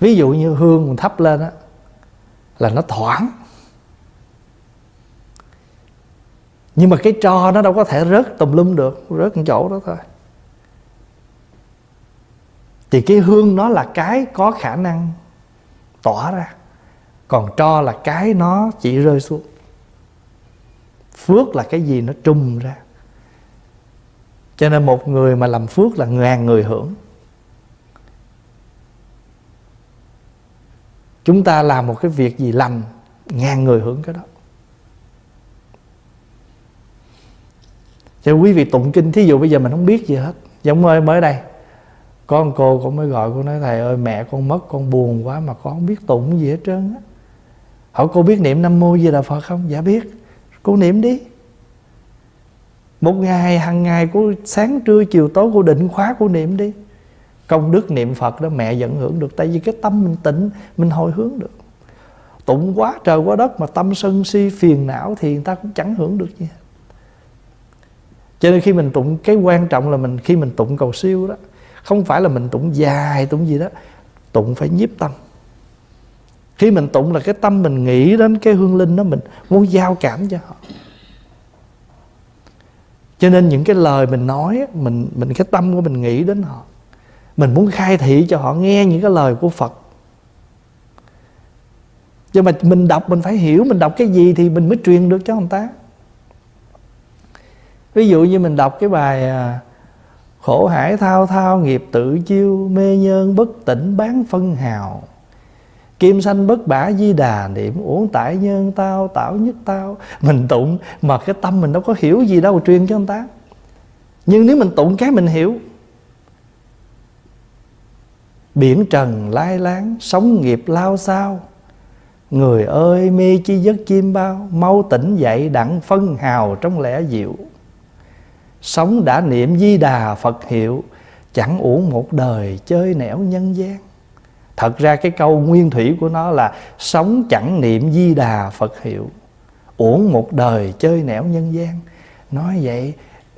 Ví dụ như hương mình thắp lên á là nó thoảng, nhưng mà cái tro nó đâu có thể rớt tùm lum được, rớt một chỗ đó thôi. Thì cái hương nó là cái có khả năng tỏa ra, còn tro là cái nó chỉ rơi xuống. Phước là cái gì nó trùm ra. Cho nên một người mà làm phước là ngàn người hưởng. Chúng ta làm một cái việc gì lành, ngàn người hưởng cái đó. Cho quý vị tụng kinh, thí dụ bây giờ mình không biết gì hết, giống mới đây có một cô cũng mới gọi, cô nói thầy ơi mẹ con mất, con buồn quá mà con không biết tụng gì hết trơn á. Hỏi cô biết niệm Nam Mô Di Đà Phật không? Dạ biết. Cô niệm đi. Một ngày, hàng ngày cô sáng trưa chiều tối cô định khóa cô niệm đi. Công đức niệm Phật đó mẹ vẫn hưởng được. Tại vì cái tâm mình tịnh, mình hồi hướng được. Tụng quá trời quá đất mà tâm sân si phiền não thì người ta cũng chẳng hưởng được gì hết. Cho nên khi mình tụng, cái quan trọng là mình khi mình tụng cầu siêu đó, không phải là mình tụng dài tụng gì đó, tụng phải nhiếp tâm. Khi mình tụng là cái tâm mình nghĩ đến cái hương linh đó, mình muốn giao cảm cho họ. Cho nên những cái lời mình nói, mình cái tâm của mình nghĩ đến họ, mình muốn khai thị cho họ nghe những cái lời của Phật. Nhưng mà mình đọc mình phải hiểu mình đọc cái gì thì mình mới truyền được cho người ta. Ví dụ như mình đọc cái bài khổ hải thao thao nghiệp tự chiêu, mê nhân bất tỉnh bán phân hào, Kim sanh bất bả di đà niệm, uổng tại nhân tao, tảo nhất tao. Mình tụng mà cái tâm mình đâu có hiểu gì đâu, truyền cho người ta. Nhưng nếu mình tụng cái mình hiểu. Biển trần lai láng, sống nghiệp lao sao. Người ơi mê chi giấc chim bao, mau tỉnh dậy đặng phân hào trong lẽ diệu. Sống đã niệm di đà Phật hiệu, chẳng uổng một đời chơi nẻo nhân gian. Thật ra cái câu nguyên thủy của nó là sống chẳng niệm di đà Phật hiệu, uổng một đời chơi nẻo nhân gian. Nói vậy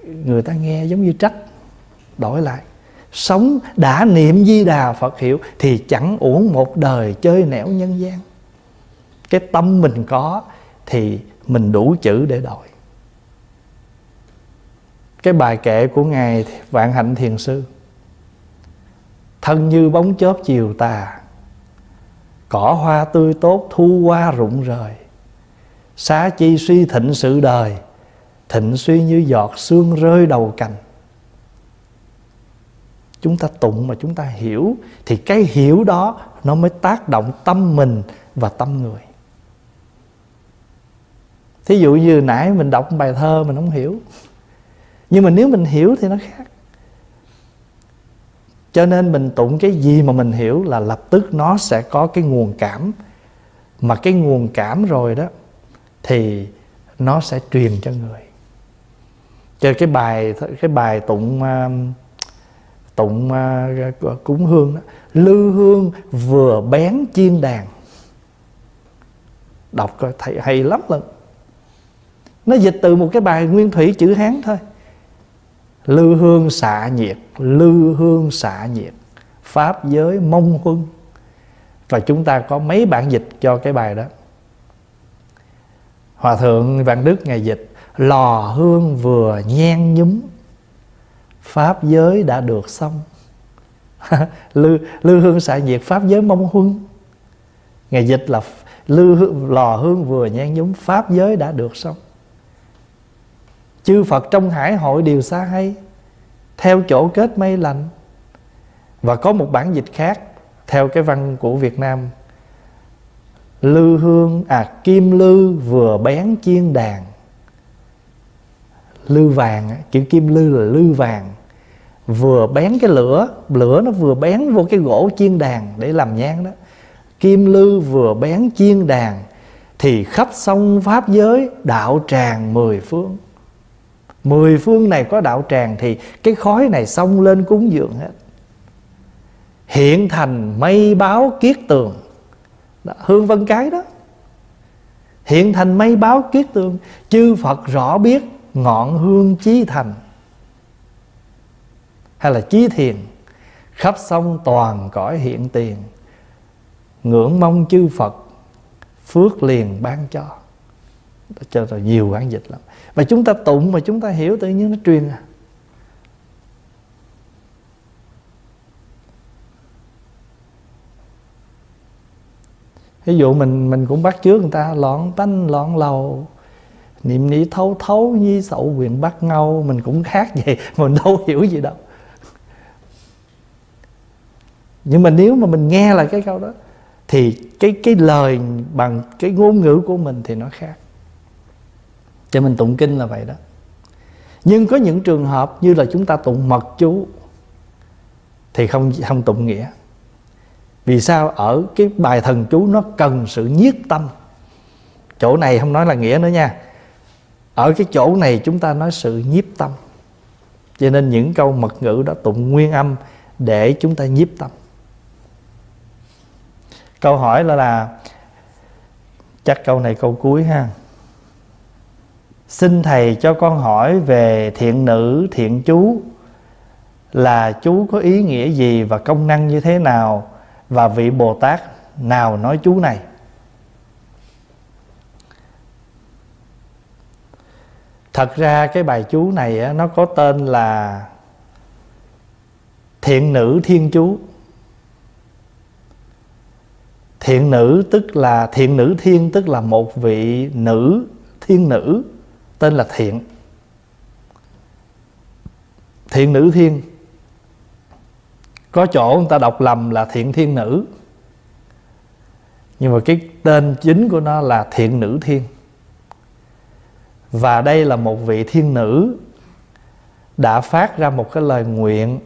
người ta nghe giống như trách. Đổi lại, sống đã niệm di đà Phật hiệu thì chẳng uổng một đời chơi nẻo nhân gian. Cái tâm mình có thì mình đủ chữ để đổi. Cái bài kệ của Ngài Vạn Hạnh Thiền Sư: thân như bóng chớp chiều tà, cỏ hoa tươi tốt thu hoa rụng rời. Xá chi suy thịnh sự đời, thịnh suy như giọt sương rơi đầu cành. Chúng ta tụng mà chúng ta hiểu, thì cái hiểu đó nó mới tác động tâm mình và tâm người. Thí dụ như nãy mình đọc bài thơ mình không hiểu, nhưng mà nếu mình hiểu thì nó khác. Cho nên mình tụng cái gì mà mình hiểu là lập tức nó sẽ có cái nguồn cảm. Mà cái nguồn cảm rồi đó thì nó sẽ truyền cho người. Cho cái bài tụng cúng hương đó: lư hương vừa bén chiên đàn. Đọc coi thầy hay lắm lần. Nó dịch từ một cái bài nguyên thủy chữ Hán thôi: lư hương xạ nhiệt, lư hương xạ nhiệt, pháp giới mông huân. Và chúng ta có mấy bản dịch cho cái bài đó. Hòa thượng Văn Đức ngày dịch: lò hương vừa nhen nhúm, pháp giới đã được xong. lư hương xạ nhiệt, pháp giới mông huân. Ngày dịch là lò hương vừa nhen nhúm, pháp giới đã được xong. Chư Phật trong hải hội đều xa hay, theo chỗ kết mây lành. Và có một bản dịch khác theo cái văn của Việt Nam: lư hương kim lư vừa bén chiên đàn. Lư vàng, chữ kim lư là lư vàng. Vừa bén cái lửa nó vừa bén vô cái gỗ chiên đàn để làm nhang đó. Kim lư vừa bén chiên đàn, thì khắp sông pháp giới đạo tràng mười phương. Mười phương này có đạo tràng thì cái khói này xông lên cúng dường hết. Hiện thành mây báo kiết tường. Đó, hương vân cái đó. Hiện thành mây báo kiết tường, chư Phật rõ biết ngọn hương chí thành. Hay là chí thiền, khắp sông toàn cõi hiện tiền. Ngưỡng mong chư Phật, phước liền ban cho. Cho rồi nhiều bản dịch lắm. Và chúng ta tụng mà chúng ta hiểu tự nhiên nó truyền à. Ví dụ mình cũng bắt chước người ta: lọn tanh lọn lầu, niệm nỉ thấu thấu, nhi sậu quyền bắt ngâu. Mình cũng khác vậy, mình đâu hiểu gì đâu. Nhưng mà nếu mà mình nghe là cái câu đó thì cái lời bằng cái ngôn ngữ của mình thì nó khác. Cho mình tụng kinh là vậy đó. Nhưng có những trường hợp như là chúng ta tụng mật chú thì không tụng nghĩa. Vì sao? Ở cái bài thần chú nó cần sự nhiếp tâm. Chỗ này không nói là nghĩa nữa nha. Ở cái chỗ này chúng ta nói sự nhiếp tâm. Cho nên những câu mật ngữ đó tụng nguyên âm để chúng ta nhiếp tâm. Câu hỏi là chắc câu này câu cuối ha. Xin Thầy cho con hỏi về thiện nữ, thiện chú, là chú có ý nghĩa gì và công năng như thế nào, và vị Bồ Tát nào nói chú này? Thật ra cái bài chú này nó có tên là Thiện Nữ Thiên Chú. Thiện nữ tức là Thiện Nữ Thiên, tức là một vị nữ, thiên nữ tên là Thiện. Thiện Nữ Thiên. Có chỗ người ta đọc lầm là Thiện Thiên Nữ. nhưng mà cái tên chính của nó là Thiện Nữ Thiên. Và đây là một vị thiên nữ đã phát ra một cái lời nguyện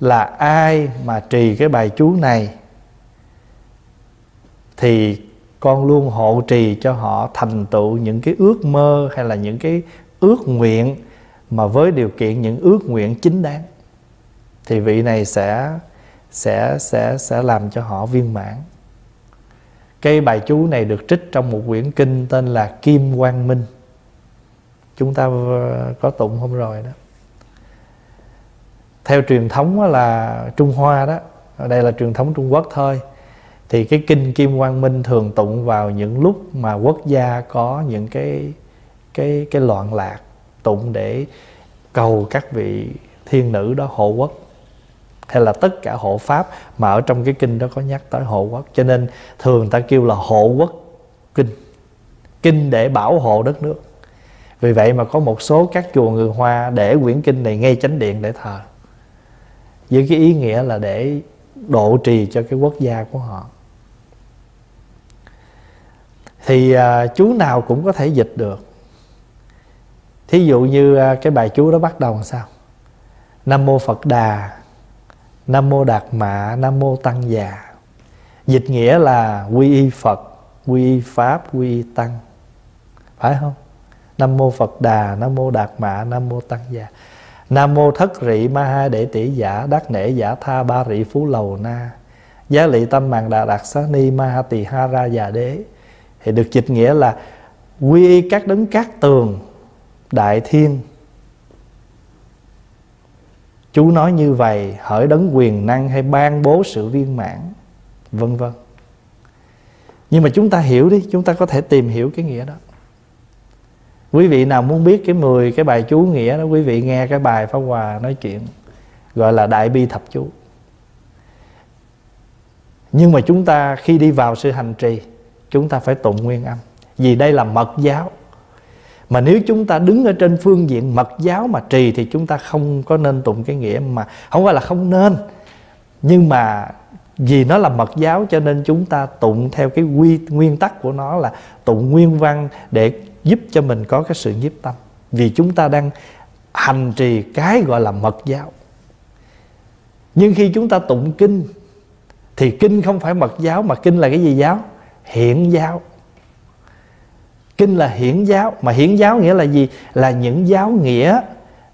là ai mà trì cái bài chú này thì con luôn hộ trì cho họ thành tựu những cái ước mơ hay là những cái ước nguyện, mà với điều kiện những ước nguyện chính đáng thì vị này sẽ làm cho họ viên mãn. Cái bài chú này được trích trong một quyển kinh tên là Kim Quang Minh. Chúng ta có tụng hôm rồi đó. Theo truyền thống là Trung Hoa đó, ở đây là truyền thống Trung Quốc thôi, thì cái kinh Kim Quang Minh thường tụng vào những lúc mà quốc gia có những cái loạn lạc, tụng để cầu các vị thiên nữ đó hộ quốc, hay là tất cả hộ pháp, mà ở trong cái kinh đó có nhắc tới hộ quốc, cho nên thường ta kêu là hộ quốc kinh, kinh để bảo hộ đất nước. Vì vậy mà có một số các chùa người Hoa để quyển kinh này ngay chánh điện để thờ, với cái ý nghĩa là để độ trì cho cái quốc gia của họ. Thì chú nào cũng có thể dịch được. Thí dụ như cái bài chú đó bắt đầu làm sao? Nam Mô Phật Đà, Nam Mô Đạt Mạ, Nam Mô Tăng Già. Dịch nghĩa là quy y Phật, quy y Pháp, quy y Tăng, phải không? Nam Mô Phật Đà, Nam Mô Đạt Mạ, Nam Mô Tăng Già. Nam Mô Thất Rị Ma Ha Đệ Tỷ Giả Đắc Nể Giả Tha Ba Rị Phú Lầu Na Giá Lị Tâm Màng Đà Đạt Xá Ni Ma Ha Tỳ Ha Ra Già Đế. Thì được dịch nghĩa là quy y các đấng cát tường, đại thiên. Chú nói như vậy, hỡi đấng quyền năng hay ban bố sự viên mãn, vân vân. Nhưng mà chúng ta hiểu đi, chúng ta có thể tìm hiểu cái nghĩa đó. Quý vị nào muốn biết cái 10 cái bài chú nghĩa đó, quý vị nghe cái bài Pháp Hòa nói chuyện gọi là Đại Bi Thập Chú. Nhưng mà chúng ta khi đi vào sự hành trì, chúng ta phải tụng nguyên âm, vì đây là mật giáo. Mà nếu chúng ta đứng ở trên phương diện mật giáo mà trì thì chúng ta không có nên tụng cái nghĩa, mà không phải là không nên, nhưng mà vì nó là mật giáo cho nên chúng ta tụng theo cái nguyên tắc của nó là tụng nguyên văn để giúp cho mình có cái sự nhiếp tâm, vì chúng ta đang hành trì cái gọi là mật giáo. Nhưng khi chúng ta tụng kinh thì kinh không phải mật giáo, mà kinh là cái gì giáo? Hiển giáo. Kinh là hiển giáo, mà hiển giáo nghĩa là gì? Là những giáo nghĩa,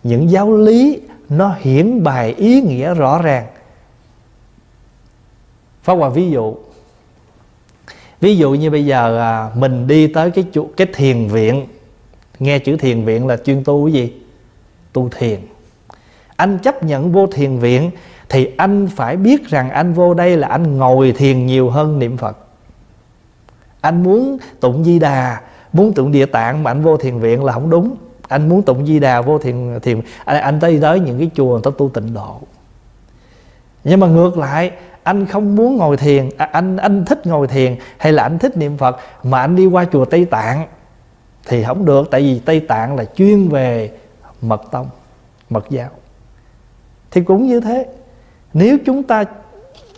những giáo lý nó hiển bài ý nghĩa rõ ràng. Pháp Hòa ví dụ như bây giờ mình đi tới cái thiền viện, nghe chữ thiền viện là chuyên tu cái gì? Tu thiền. Anh chấp nhận vô thiền viện thì anh phải biết rằng anh vô đây là anh ngồi thiền nhiều hơn niệm Phật. Anh muốn tụng Di Đà, muốn tụng Địa Tạng mà anh vô thiền viện là không đúng. Anh muốn tụng Di Đà vô thiền anh tới những cái chùa người ta tu tịnh độ. Nhưng mà ngược lại, anh không muốn ngồi thiền, anh thích ngồi thiền hay là anh thích niệm Phật mà anh đi qua chùa Tây Tạng thì không được, tại vì Tây Tạng là chuyên về mật tông, mật giáo. Thì cũng như thế, nếu chúng ta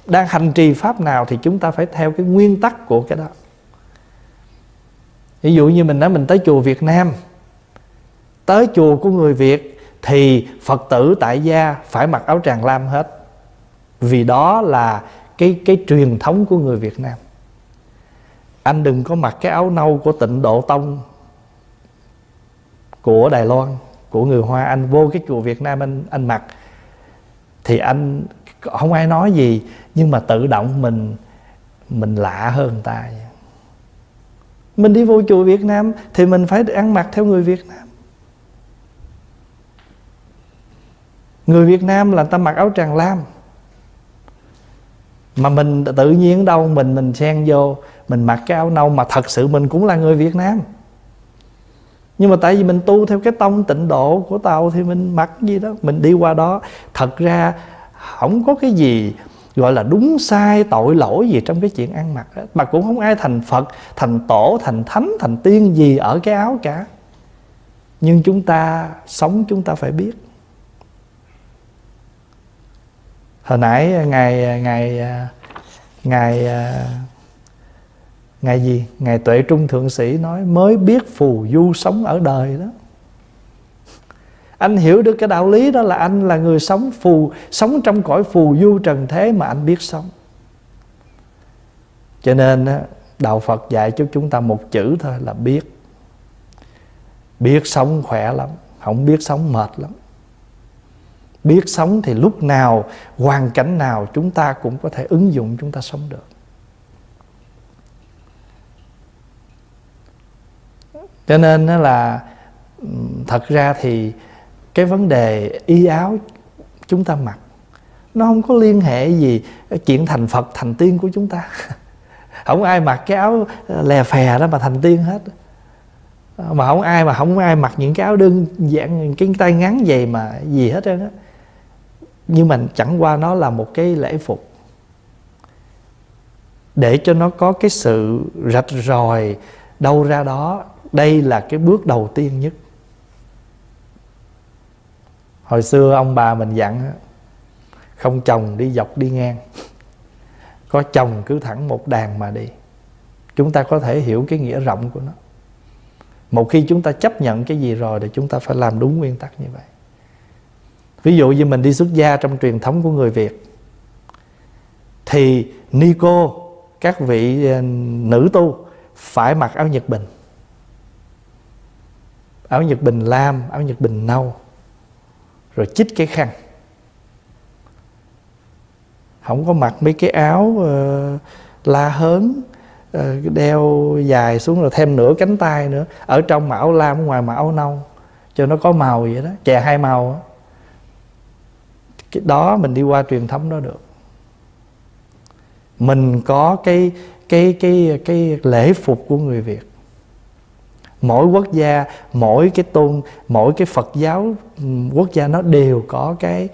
đang hành trì pháp nào thì chúng ta phải theo cái nguyên tắc của cái đó. Ví dụ như mình nói mình tới chùa Việt Nam, tới chùa của người Việt thì Phật tử tại gia phải mặc áo tràng lam hết, vì đó là cái truyền thống của người Việt Nam. Anh đừng có mặc cái áo nâu của Tịnh Độ Tông của Đài Loan, của người Hoa. Anh vô cái chùa Việt Nam anh mặc thì anh không ai nói gì, nhưng mà tự động mình lạ hơn người ta. Mình đi vô chùa Việt Nam thì mình phải ăn mặc theo người Việt Nam. Người Việt Nam là người ta mặc áo tràng lam, mà mình tự nhiên đâu mình xen vô, mình mặc cái áo nâu mà thật sự mình cũng là người Việt Nam. Nhưng mà tại vì mình tu theo cái tông tịnh độ của Tàu thì mình mặc gì đó, mình đi qua đó. Thật ra không có cái gì gọi là đúng sai tội lỗi gì trong cái chuyện ăn mặc đó. Mà cũng không ai thành Phật, thành Tổ, thành Thánh, thành Tiên gì ở cái áo cả. Nhưng chúng ta sống chúng ta phải biết. Hồi nãy Ngài Ngài gì? Ngài Tuệ Trung Thượng Sĩ nói mới biết phù du sống ở đời đó. Anh hiểu được cái đạo lý đó là anh là người sống trong cõi phù du trần thế mà anh biết sống. Cho nên đạo Phật dạy cho chúng ta một chữ thôi là biết. Biết sống khỏe lắm, không biết sống mệt lắm. Biết sống thì lúc nào, hoàn cảnh nào chúng ta cũng có thể ứng dụng, chúng ta sống được. Cho nên là thật ra thì cái vấn đề y áo chúng ta mặc nó không có liên hệ gì chuyện thành Phật thành tiên của chúng ta. Không ai mặc cái áo lè phè đó mà thành tiên hết. Mà không ai mặc những cái áo đơn giản, cái tay ngắn vậy mà gì hết trơn á. Nhưng mà chẳng qua nó là một cái lễ phục để cho nó có cái sự rạch ròi đâu ra đó. Đây là cái bước đầu tiên nhất. Hồi xưa ông bà mình dặn không chồng đi dọc đi ngang, có chồng cứ thẳng một đàn mà đi. Chúng ta có thể hiểu cái nghĩa rộng của nó. Một khi chúng ta chấp nhận cái gì rồi thì chúng ta phải làm đúng nguyên tắc như vậy. Ví dụ như mình đi xuất gia trong truyền thống của người Việt thì ni cô, các vị nữ tu phải mặc áo Nhật Bình. Áo Nhật Bình lam, áo Nhật Bình nâu, rồi chích cái khăn. Không có mặc mấy cái áo la hớn, đeo dài xuống rồi thêm nửa cánh tay nữa. Ở trong mà áo lam, ở ngoài mà áo nâu, cho nó có màu vậy đó, chè hai màu đó. Cái đó mình đi qua truyền thống đó được. Mình có cái lễ phục của người Việt. Mỗi quốc gia, mỗi cái Phật giáo quốc gia nó đều có cái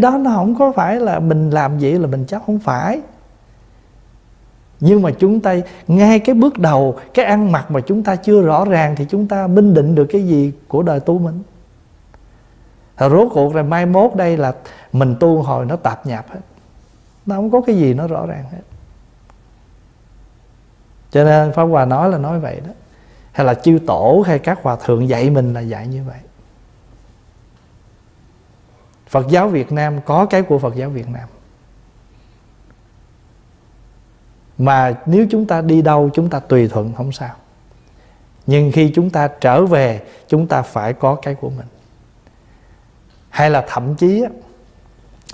đó. Nó không có phải là mình làm vậy là mình chắc không phải. Nhưng mà chúng ta ngay cái bước đầu, cái ăn mặc mà chúng ta chưa rõ ràng thì chúng ta minh định được cái gì của đời tu mình. Rốt cuộc rồi mai mốt đây là mình tu hồi nó tạp nhạp hết, nó không có cái gì nó rõ ràng hết. Cho nên Pháp Hòa nói là nói vậy đó. Hay là chư tổ hay các hòa thượng dạy mình là dạy như vậy. Phật giáo Việt Nam có cái của Phật giáo Việt Nam. Mà nếu chúng ta đi đâu chúng ta tùy thuận không sao. Nhưng khi chúng ta trở về chúng ta phải có cái của mình. Hay là thậm chí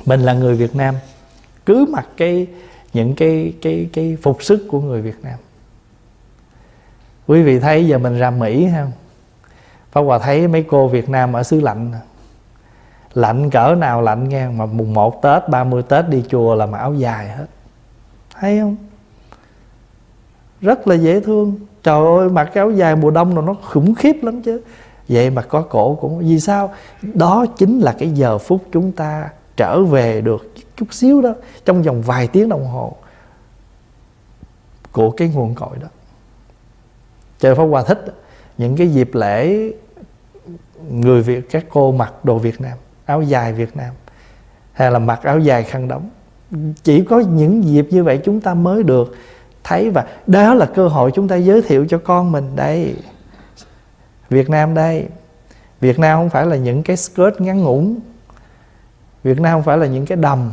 mình là người Việt Nam cứ mặc những cái phục sức của người Việt Nam. Quý vị thấy giờ mình ra Mỹ không? Pháp Hòa thấy mấy cô Việt Nam ở xứ lạnh. Lạnh cỡ nào lạnh nghe, mà mùng 1 Tết, 30 Tết đi chùa là mặc áo dài hết. Thấy không? Rất là dễ thương. Trời ơi, mặc cái áo dài mùa đông rồi nó khủng khiếp lắm chứ. Vậy mà có cổ cũng. Vì sao? Đó chính là cái giờ phút chúng ta trở về được chút xíu đó, trong vòng vài tiếng đồng hồ của cái nguồn cội đó. Trời, Pháp Hòa thích những cái dịp lễ người Việt, các cô mặc đồ Việt Nam, áo dài Việt Nam, hay là mặc áo dài khăn đóng. Chỉ có những dịp như vậy chúng ta mới được thấy, và đó là cơ hội chúng ta giới thiệu cho con mình đây. Việt Nam đây. Việt Nam không phải là những cái skirt ngắn ngủn. Việt Nam không phải là những cái đầm.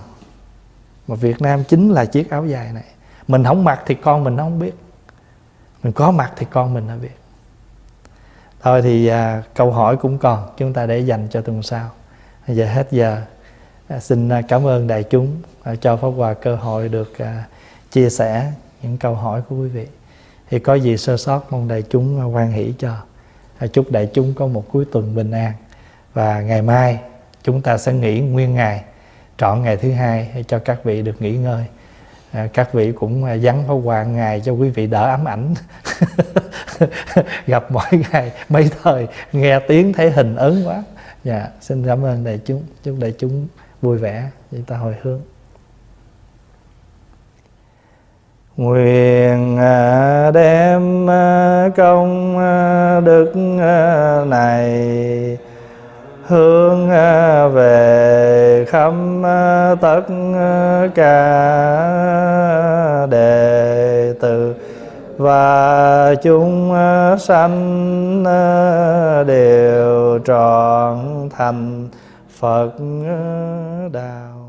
Mà Việt Nam chính là chiếc áo dài này. Mình không mặc thì con mình nó không biết. Mình có mặt thì con mình nó biết. Thôi thì câu hỏi cũng còn, chúng ta để dành cho tuần sau. Bây giờ hết giờ. Xin cảm ơn đại chúng cho Pháp Hòa cơ hội được chia sẻ những câu hỏi của quý vị. Thì có gì sơ sót mong đại chúng hoan hỷ cho. Chúc đại chúng có một cuối tuần bình an. Và ngày mai chúng ta sẽ nghỉ nguyên ngày, trọn ngày thứ hai cho các vị được nghỉ ngơi. Các vị cũng dắn Pháp Hòa ngày cho quý vị đỡ ám ảnh. Gặp mỗi ngày mấy thời nghe tiếng thấy hình ớn quá. Dạ, xin cảm ơn đại chúng. Chúc đại chúng vui vẻ. Chúng ta hồi hướng nguyện đem công đức này hướng về khắp tất cả đệ tử và chúng sanh đều trọn thành Phật đạo.